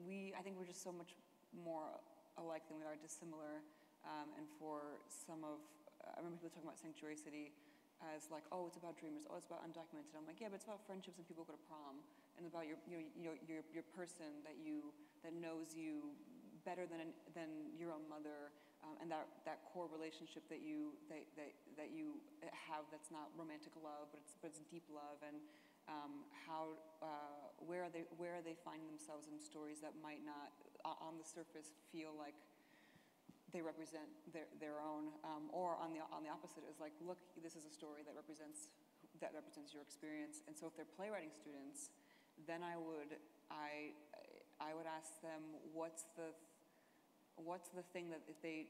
we, I think we're just so much more alike than we are dissimilar. Um, and for some of, I remember people talking about Sanctuary City as like, oh, it's about dreamers, oh, it's about undocumented. I'm like, yeah, but it's about friendships and people go to prom and about your, you know, you know, your, your person that you, that knows you better than, than your own mother. Um, and that, that core relationship that you that, that that you have that's not romantic love, but it's but it's deep love, and um, how uh, where are they where are they finding themselves in stories that might not on the surface feel like they represent their their own, um, or on the on the opposite is like, look, this is a story that represents that represents your experience. And so if they're playwriting students, then I would I I would ask them, what's the th What's the thing that if they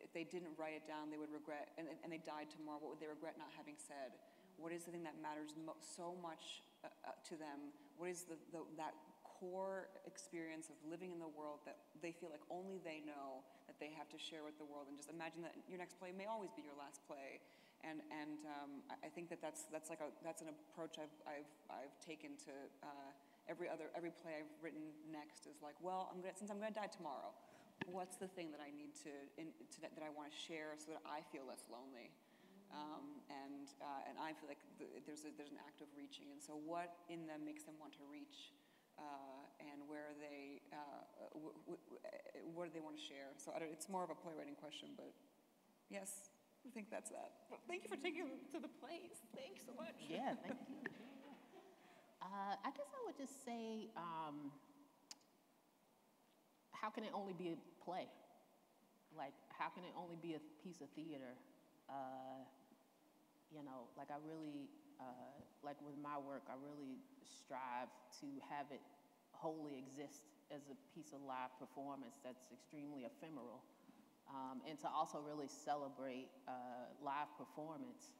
if they didn't write it down, they would regret, and, and they died tomorrow, what would they regret not having said? What is the thing that matters mo so much uh, uh, to them? What is the, the that core experience of living in the world that they feel like only they know that they have to share with the world? And just imagine that your next play may always be your last play. And and um, I think that that's that's like a that's an approach I've I've I've taken to uh, every other every play I've written next is like, well, I'm gonna, since I'm going to die tomorrow, what's the thing that I need to, in, to that, that I want to share so that I feel less lonely, um, and uh, and I feel like the, there's a, there's an act of reaching, and so what in them makes them want to reach, uh, and where are they uh, w w what do they want to share? So I don't, it's more of a playwriting question, but yes, I think that's that. Well, thank you for taking them to the plays. Thanks so much. Yeah, thank you. uh, I guess I would just say, Um, how can it only be a play? Like, how can it only be a piece of theater? Uh, you know, like I really, uh, like with my work, I really strive to have it wholly exist as a piece of live performance that's extremely ephemeral. Um, and to also really celebrate uh, live performance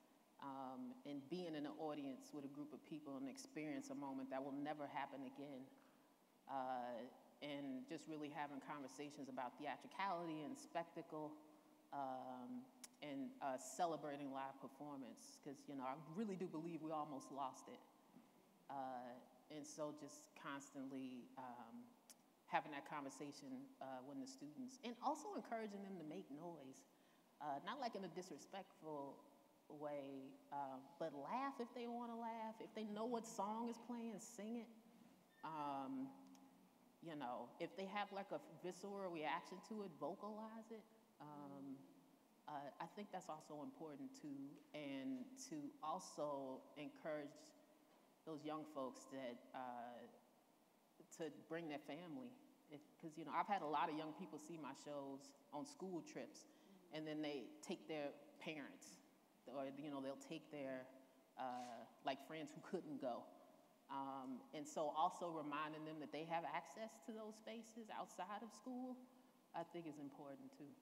um, and being in an audience with a group of people and experience a moment that will never happen again. Uh, and just really having conversations about theatricality and spectacle, um, and uh, celebrating live performance, because you know I really do believe we almost lost it. Uh, And so just constantly um, having that conversation uh, with the students and also encouraging them to make noise. Uh, not like in a disrespectful way, uh, but laugh if they want to laugh. If they know what song is playing, sing it. Um, you know, if they have like a visceral reaction to it, vocalize it. Um, uh, I think that's also important too, and to also encourage those young folks that uh, to bring their family. Because, you know, I've had a lot of young people see my shows on school trips, and then they take their parents, or, you know, they'll take their, uh, like, friends who couldn't go. Um, and so also reminding them that they have access to those spaces outside of school, I think is important too. Right.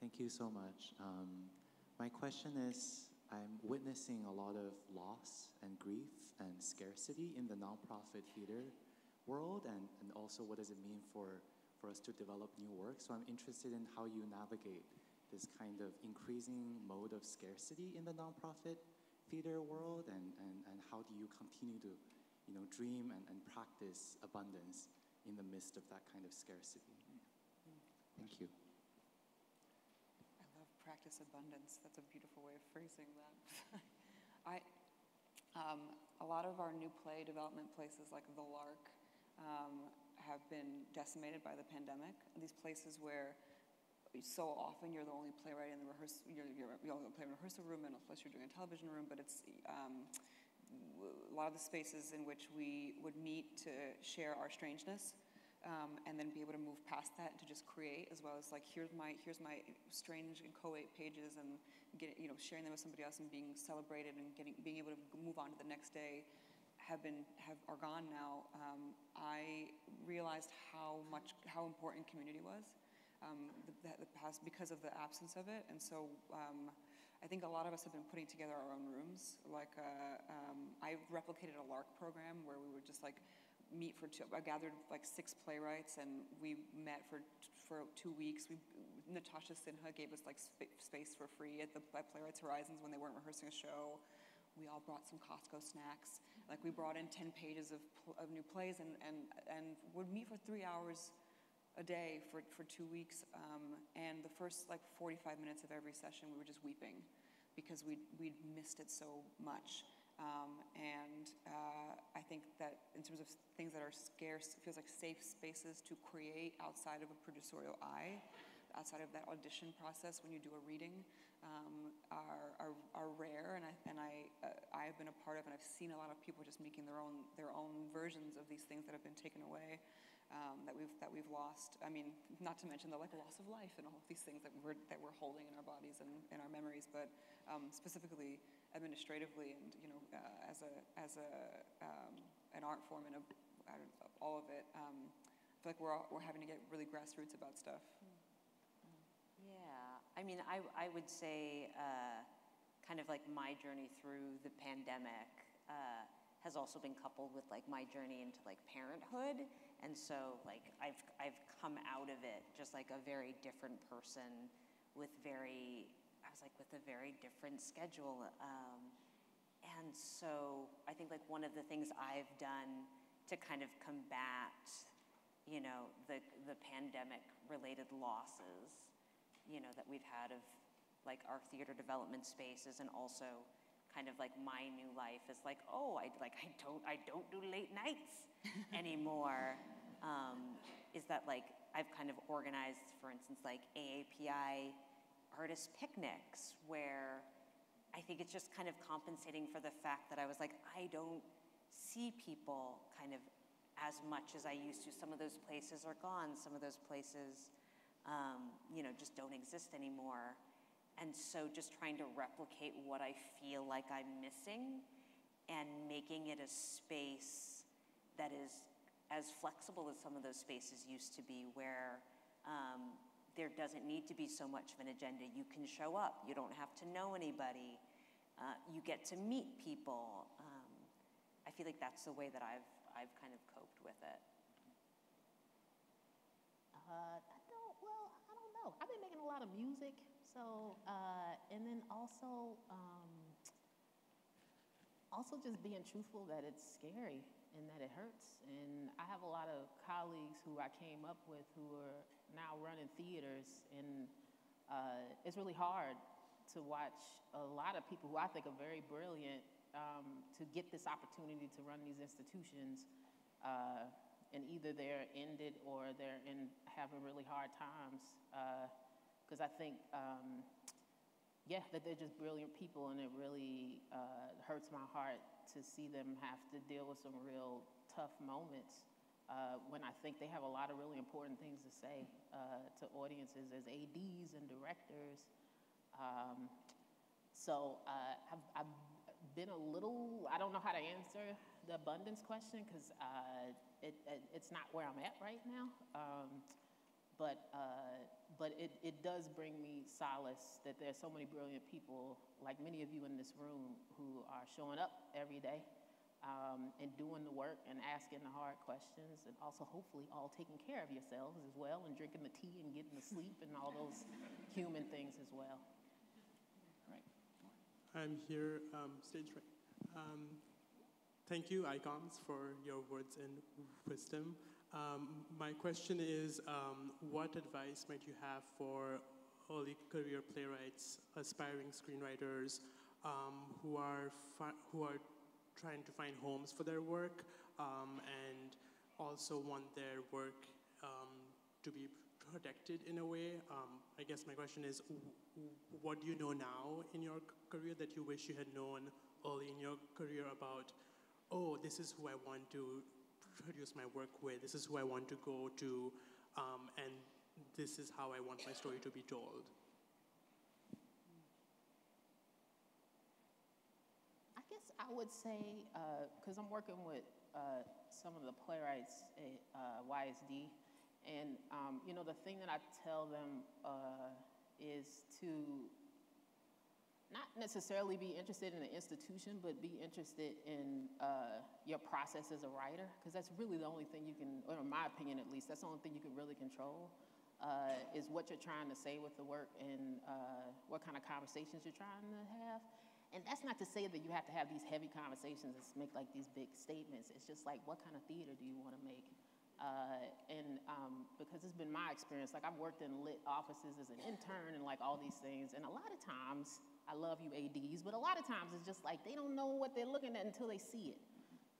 Thank you so much. Um, my question is, I'm witnessing a lot of loss and grief and scarcity in the nonprofit theater world, and, and also what does it mean for for us to develop new work. So I'm interested in how you navigate this kind of increasing mode of scarcity in the nonprofit theater world, and, and, and how do you continue to, you know, dream and, and practice abundance in the midst of that kind of scarcity? Thank you. I love practice abundance. That's a beautiful way of phrasing that. I, um, a lot of our new play development places like The Lark, um, have been decimated by the pandemic. These places where so often you're the only playwright in the rehearsal, you're, you're, you're only play in a rehearsal room, and unless you're doing a television room, but it's um, a lot of the spaces in which we would meet to share our strangeness, um, and then be able to move past that and to just create, as well as like, here's my here's my strange and co-ed pages, and get, you know, sharing them with somebody else and being celebrated and getting being able to move on to the next day. Have been have are gone now. Um, I realized how much how important community was, um, the, the past because of the absence of it. And so um, I think a lot of us have been putting together our own rooms. Like uh, um, I replicated a LARC program where we would just like meet for two. I gathered like six playwrights and we met for for two weeks. We Natasha Sinha gave us like sp space for free at the at Playwrights Horizons when they weren't rehearsing a show. We all brought some Costco snacks. Like we brought in ten pages of, of new plays, and, and, and would meet for three hours a day for, for two weeks. Um, and the first like forty-five minutes of every session, we were just weeping because we'd, we'd missed it so much. Um, and uh, I think that in terms of things that are scarce, it feels like safe spaces to create outside of a producerial eye, outside of that audition process when you do a reading, um, are, are are rare, and I and I uh, I have been a part of, and I've seen a lot of people just making their own their own versions of these things that have been taken away, um, that we've that we've lost. I mean, not to mention the like loss of life and all of these things that we're that we're holding in our bodies and in our memories, but um, specifically administratively, and you know, uh, as a as a um, an art form, and a, I don't know, all of it. Um, I feel like we're all, we're having to get really grassroots about stuff. Mm. Yeah, I mean, I, I would say uh, kind of like my journey through the pandemic uh, has also been coupled with like my journey into like parenthood. And so like I've, I've come out of it just like a very different person with very, I was like with a very different schedule. Um, and so I think like one of the things I've done to kind of combat, you know, the, the pandemic related losses, you know, that we've had of like our theater development spaces, and also kind of like my new life is like, oh, I like I don't I don't do late nights anymore. Um, is that like I've kind of organized, for instance, like A A P I artist picnics, where I think it's just kind of compensating for the fact that I was like, I don't see people kind of as much as I used to. Some of those places are gone. Some of those places, Um, you know, just don't exist anymore. And so just trying to replicate what I feel like I'm missing and making it a space that is as flexible as some of those spaces used to be, where um, there doesn't need to be so much of an agenda. You can show up. You don't have to know anybody. Uh, you get to meet people. Um, I feel like that's the way that I've, I've kind of coped with it. Uh, I don't, well, oh, I've been making a lot of music. So, uh, and then also, um, also just being truthful that it's scary and that it hurts. And I have a lot of colleagues who I came up with who are now running theaters, and uh, it's really hard to watch a lot of people who I think are very brilliant um, to get this opportunity to run these institutions, uh, and either they're ended or they're in having really hard times. Because uh, I think, um, yeah, that they're just brilliant people, and it really uh, hurts my heart to see them have to deal with some real tough moments uh, when I think they have a lot of really important things to say uh, to audiences as A Ds and directors. Um, so uh, I've, I've been a little, I don't know how to answer the abundance question, because uh, it, it, it's not where I'm at right now. Um, but uh, but it, it does bring me solace that there's so many brilliant people, like many of you in this room, who are showing up every day um, and doing the work and asking the hard questions, and also hopefully all taking care of yourselves as well, and drinking the tea and getting the sleep and all those human things as well. I'm here, um, stage right. Um, thank you, Icons, for your words and wisdom. Um, my question is, um, what advice might you have for early career playwrights, aspiring screenwriters, um, who are who are trying to find homes for their work, um, and also want their work um, to be protected in a way? Um, I guess my question is, what do you know now in your career that you wish you had known early in your career about, oh, this is who I want to produce my work with, this is who I want to go to, um, and this is how I want my story to be told? I guess I would say, because uh, I'm working with uh, some of the playwrights at uh, Y S D, and, um, you know, the thing that I tell them uh, is to not necessarily be interested in an institution, but be interested in uh, your process as a writer, because that's really the only thing you can, or in my opinion at least, that's the only thing you can really control, uh, is what you're trying to say with the work, and uh, what kind of conversations you're trying to have. And that's not to say that you have to have these heavy conversations and make like these big statements. It's just like, what kind of theater do you want to make? Uh, and um, because it's been my experience, like I've worked in lit offices as an intern and like all these things, and a lot of times, I love you A Ds, but a lot of times it's just like they don't know what they're looking at until they see it.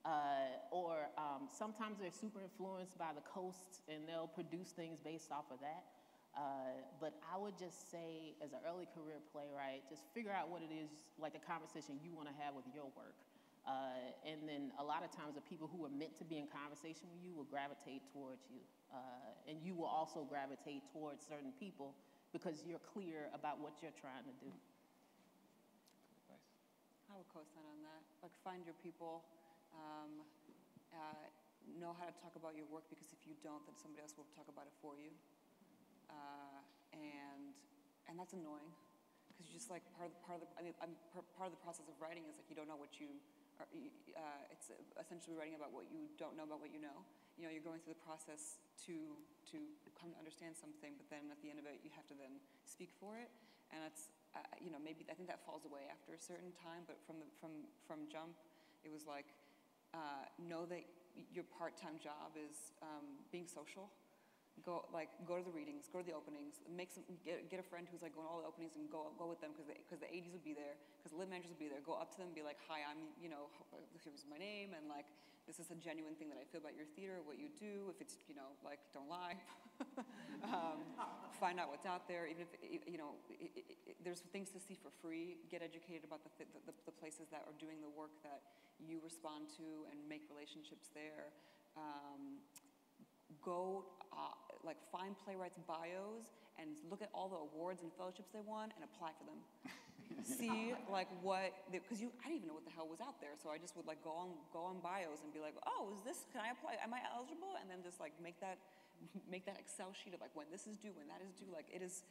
Uh, or um, sometimes they're super influenced by the coast and they'll produce things based off of that. Uh, but I would just say, as an early career playwright, just figure out what it is, like the conversation you want to have with your work. Uh, and then a lot of times the people who are meant to be in conversation with you will gravitate towards you. Uh, and you will also gravitate towards certain people because you're clear about what you're trying to do. I would co-sign on that. Like, find your people. Um, uh, know how to talk about your work, because if you don't, then somebody else will talk about it for you. Uh, and and that's annoying, because you just like part of the, part of the I mean I'm, part of the process of writing is like you don't know what you are. Uh, it's essentially writing about what you don't know about what you know. You know, you're going through the process to to come to understand something, but then at the end of it, you have to then speak for it, and it's. Uh, you know, maybe I think that falls away after a certain time, but from the, from from jump, it was like uh, know that your part-time job is um, being social. Go like go to the readings, go to the openings, make some get, get a friend who's like going to all the openings and go go with them, because because the A Ds would be there, because the lit managers would be there. Go up to them, and be like, hi, I'm you know here's my name, and like this is a genuine thing that I feel about your theater, what you do. If it's you know like don't lie. um, find out what's out there, even if, it, you know, it, it, it, there's things to see for free. Get educated about the, th the, the places that are doing the work that you respond to and make relationships there. Um, go, uh, like, find playwrights' bios and look at all the awards and fellowships they won and apply for them. See, like, what, because you, I didn't even know what the hell was out there, so I just would, like, go on, go on bios and be like, oh, is this, can I apply, am I eligible? And then just, like, make that, make that Excel sheet of like when this is due, when that is due. Like it is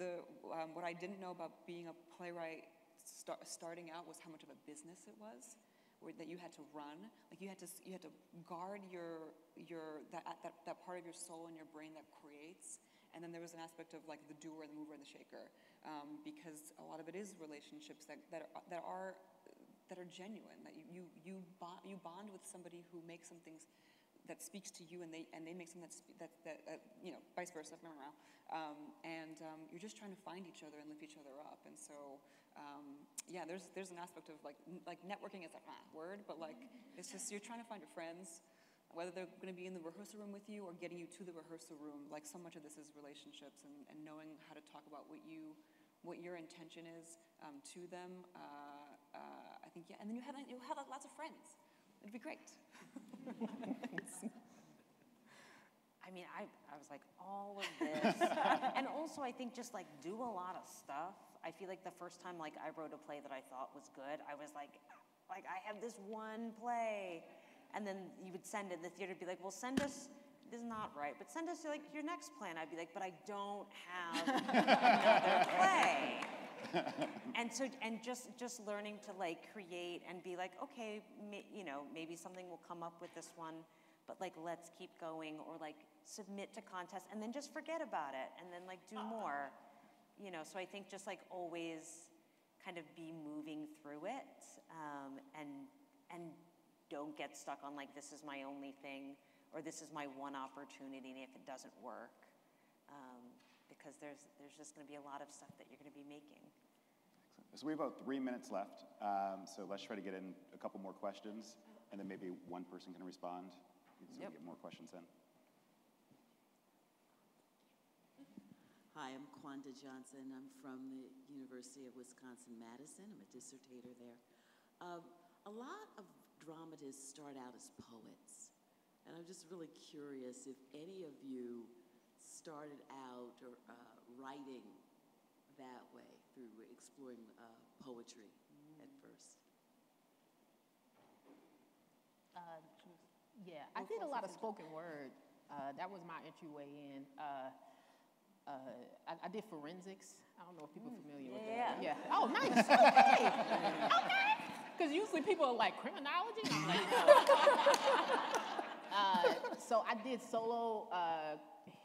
the, um, what I didn't know about being a playwright start, starting out was how much of a business it was, or that you had to run. Like you had to, you had to guard your, your, that, that, that part of your soul and your brain that creates And then there was an aspect of like the doer, the mover, and the shaker, um, because a lot of it is relationships that that are that are, that are genuine. That you you you bond, you bond with somebody who makes some things that speaks to you, and they and they make something that that that uh, you know, vice versa. Remember now, um, and um, you're just trying to find each other and lift each other up. And so um, yeah, there's there's an aspect of like like networking is a word, but like it's just you're trying to find your friends, whether they're going to be in the rehearsal room with you or getting you to the rehearsal room. Like so much of this is relationships and, and knowing how to talk about what you, what your intention is um, to them. Uh, uh, I think yeah, and then you have you have like, lots of friends. It'd be great. I mean, I, I was like, all of this. And also, I think just like do a lot of stuff. I feel like the first time like I wrote a play that I thought was good, I was like, like I have this one play. And then you would send it, the theater would be like, well, send us, this is not right, but send us like your next play. And I'd be like, but I don't have another play. And so, and just just learning to like create and be like, okay, may, you know, maybe something will come up with this one, but like let's keep going, or like submit to contests and then just forget about it and then like do more, you know. So I think just like always, kind of be moving through it, um, and and don't get stuck on like this is my only thing or this is my one opportunity, and if it doesn't work. Um, because there's, there's just going to be a lot of stuff that you're going to be making. Excellent. So we have about three minutes left, um, so let's try to get in a couple more questions, and then maybe one person can respond, so yep. we get more questions in. Hi, I'm Quanda Johnson. I'm from the University of Wisconsin-Madison. I'm a dissertator there. Um, a lot of dramatists start out as poets, and I'm just really curious if any of you started out or, uh, writing that way through exploring uh, poetry mm. at first? Uh, yeah, I did a lot of spoken word. Uh, that was my entryway in. Uh, uh, I, I did forensics. I don't know if people are familiar mm. with yeah. that. Yeah. Oh, nice. Okay. Okay. Because usually people are like, criminology? I'm like, no. Uh, so I did solo uh,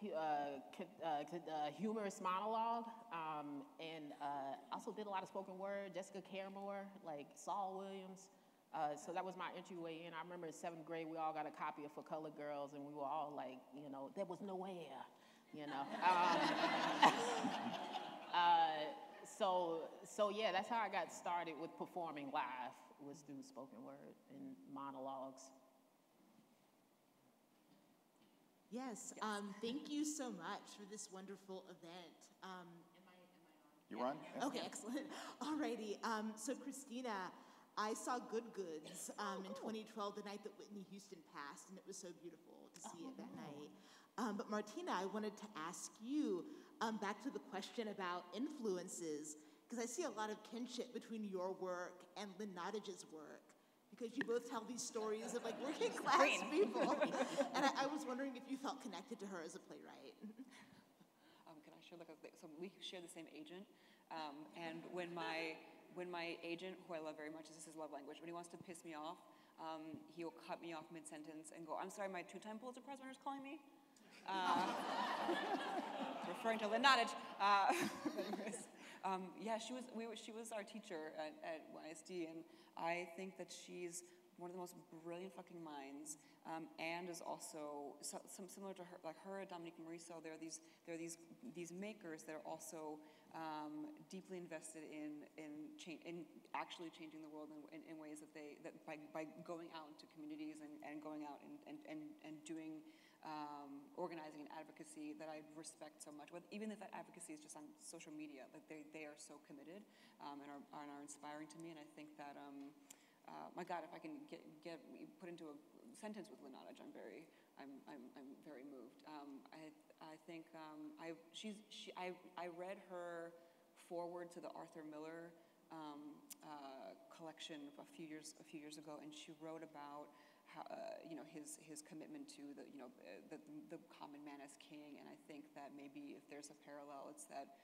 uh, uh, humorous monologue, um, and uh, also did a lot of spoken word, Jessica Carmore, like Saul Williams. Uh, so that was my entryway in. I remember in seventh grade, we all got a copy of For Colored Girls, and we were all like, you know, there was no air, you know. Um, uh, so, so yeah, that's how I got started with performing live, was through spoken word and monologues. Yes, yes. Um, thank you so much for this wonderful event. Um, am I, am I on? You're on? Yeah. Okay, excellent. Alrighty, um, so Christina, I saw Good Goods um, oh, cool. in twenty twelve, the night that Whitney Houston passed, and it was so beautiful to see oh, it that wow. night. Um, but Martyna, I wanted to ask you, um, back to the question about influences, because I see a lot of kinship between your work and Lynn Nottage's work, because you both tell these stories of like working class people. And I, I was wondering if you felt connected to her as a playwright. Um, can I share, like, a, so we share the same agent. Um, and when my, when my agent, who I love very much, this is his love language, when he wants to piss me off, um, he'll cut me off mid-sentence and go, I'm sorry, my two-time Pulitzer Prize winner is calling me? Uh, referring to Lynn Nottage. Uh, Um, yeah, she was, we were, she was our teacher at, at Y S D, and I think that she's one of the most brilliant fucking minds, um, and is also so, some similar to her, like her, Dominique Morisot. There are these, there are these, these makers that are also um, deeply invested in in, cha in actually changing the world in, in, in ways that they that by, by going out into communities and, and going out and and and, and doing. Um, organizing and advocacy that I respect so much. Even if that advocacy is just on social media, like they, they are so committed um, and, are, and are inspiring to me. And I think that, um, uh, my God, if I can get, get put into a sentence with Lynn Nottage, I'm very, I'm, I'm, I'm very moved. Um, I, I think um, I, she's, she, I, I read her forward to the Arthur Miller um, uh, collection a few years, a few years ago, and she wrote about. How, uh, you know, his his commitment to the you know the the common man as king, and I think that maybe if there's a parallel, it's that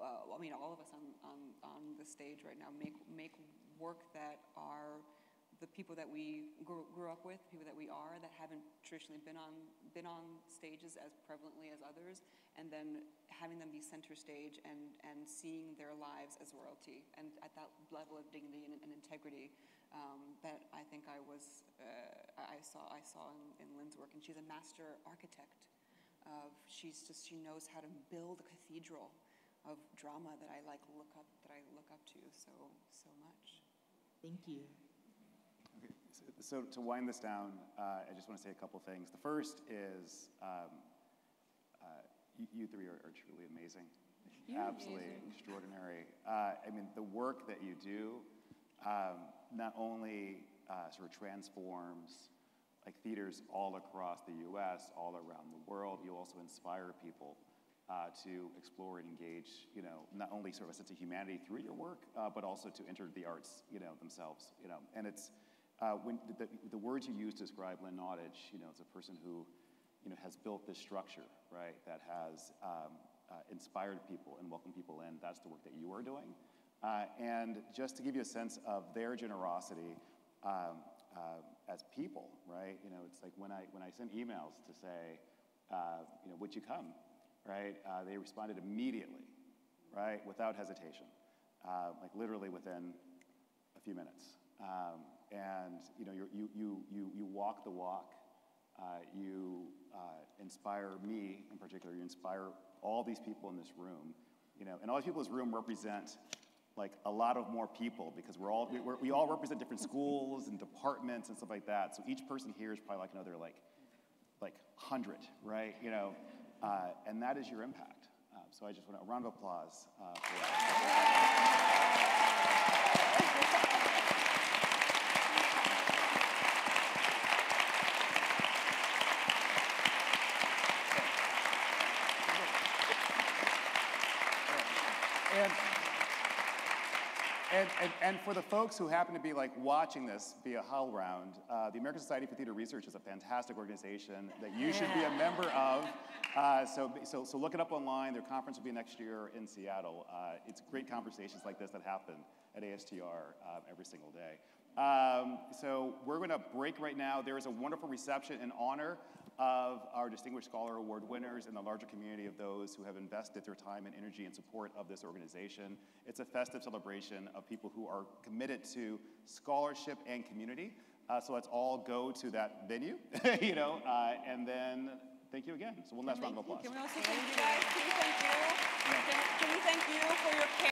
uh, I mean all of us on, on on the stage right now make make work that are the people that we grew, grew up with, people that we are that haven't traditionally been on been on stages as prevalently as others, and then having them be center stage and, and seeing their lives as royalty and at that level of dignity and, and integrity um, that I think I was, uh, I saw I saw in, in Lynn's work. And she's a master architect of, she's just, she knows how to build a cathedral of drama that I like look up, that I look up to so, so much. Thank you. Okay, so, so to wind this down, uh, I just want to say a couple things. The first is, um, uh, you, you three are, are truly amazing. You're Absolutely amazing. Extraordinary. Uh, I mean, the work that you do um, not only uh, sort of transforms like theaters all across the U S, all around the world, you also inspire people Uh, to explore and engage, you know, not only sort of a sense of humanity through your work, uh, but also to enter the arts, you know, themselves, you know. And it's, uh, when the, the words you use to describe Lynn Nottage, you know, it's a person who, you know, has built this structure, right, that has um, uh, inspired people and welcomed people in. That's the work that you are doing. Uh, and just to give you a sense of their generosity um, uh, as people, right, you know, it's like when I, when I send emails to say, uh, you know, would you come? Right, uh, they responded immediately, right, without hesitation, uh, like literally within a few minutes. Um, and you know, you're, you you you you walk the walk. Uh, you uh, inspire me in particular. You inspire all these people in this room, you know, and all these people in this room represent like a lot of more people because we're all we, we're, we all represent different schools and departments and stuff like that. So each person here is probably like another like like hundred, right, you know. Uh, and that is your impact. Uh, so I just want a round of applause uh, for and, and, and, and for the folks who happen to be like watching this via HowlRound, uh, the American Society for Theater Research is a fantastic organization that you yeah. should be a member of. Uh, so, so, so look it up online. Their conference will be next year in Seattle. Uh, it's great conversations like this that happen at A S T R uh, every single day. Um, so we're going to break right now. There is a wonderful reception in honor of our Distinguished Scholar Award winners and the larger community of those who have invested their time and energy in support of this organization. It's a festive celebration of people who are committed to scholarship and community. Uh, so let's all go to that venue, you know, uh, and then... Thank you again. So one last round of applause. Can we also thank you guys? Can we thank you? Can, can we thank you for your care?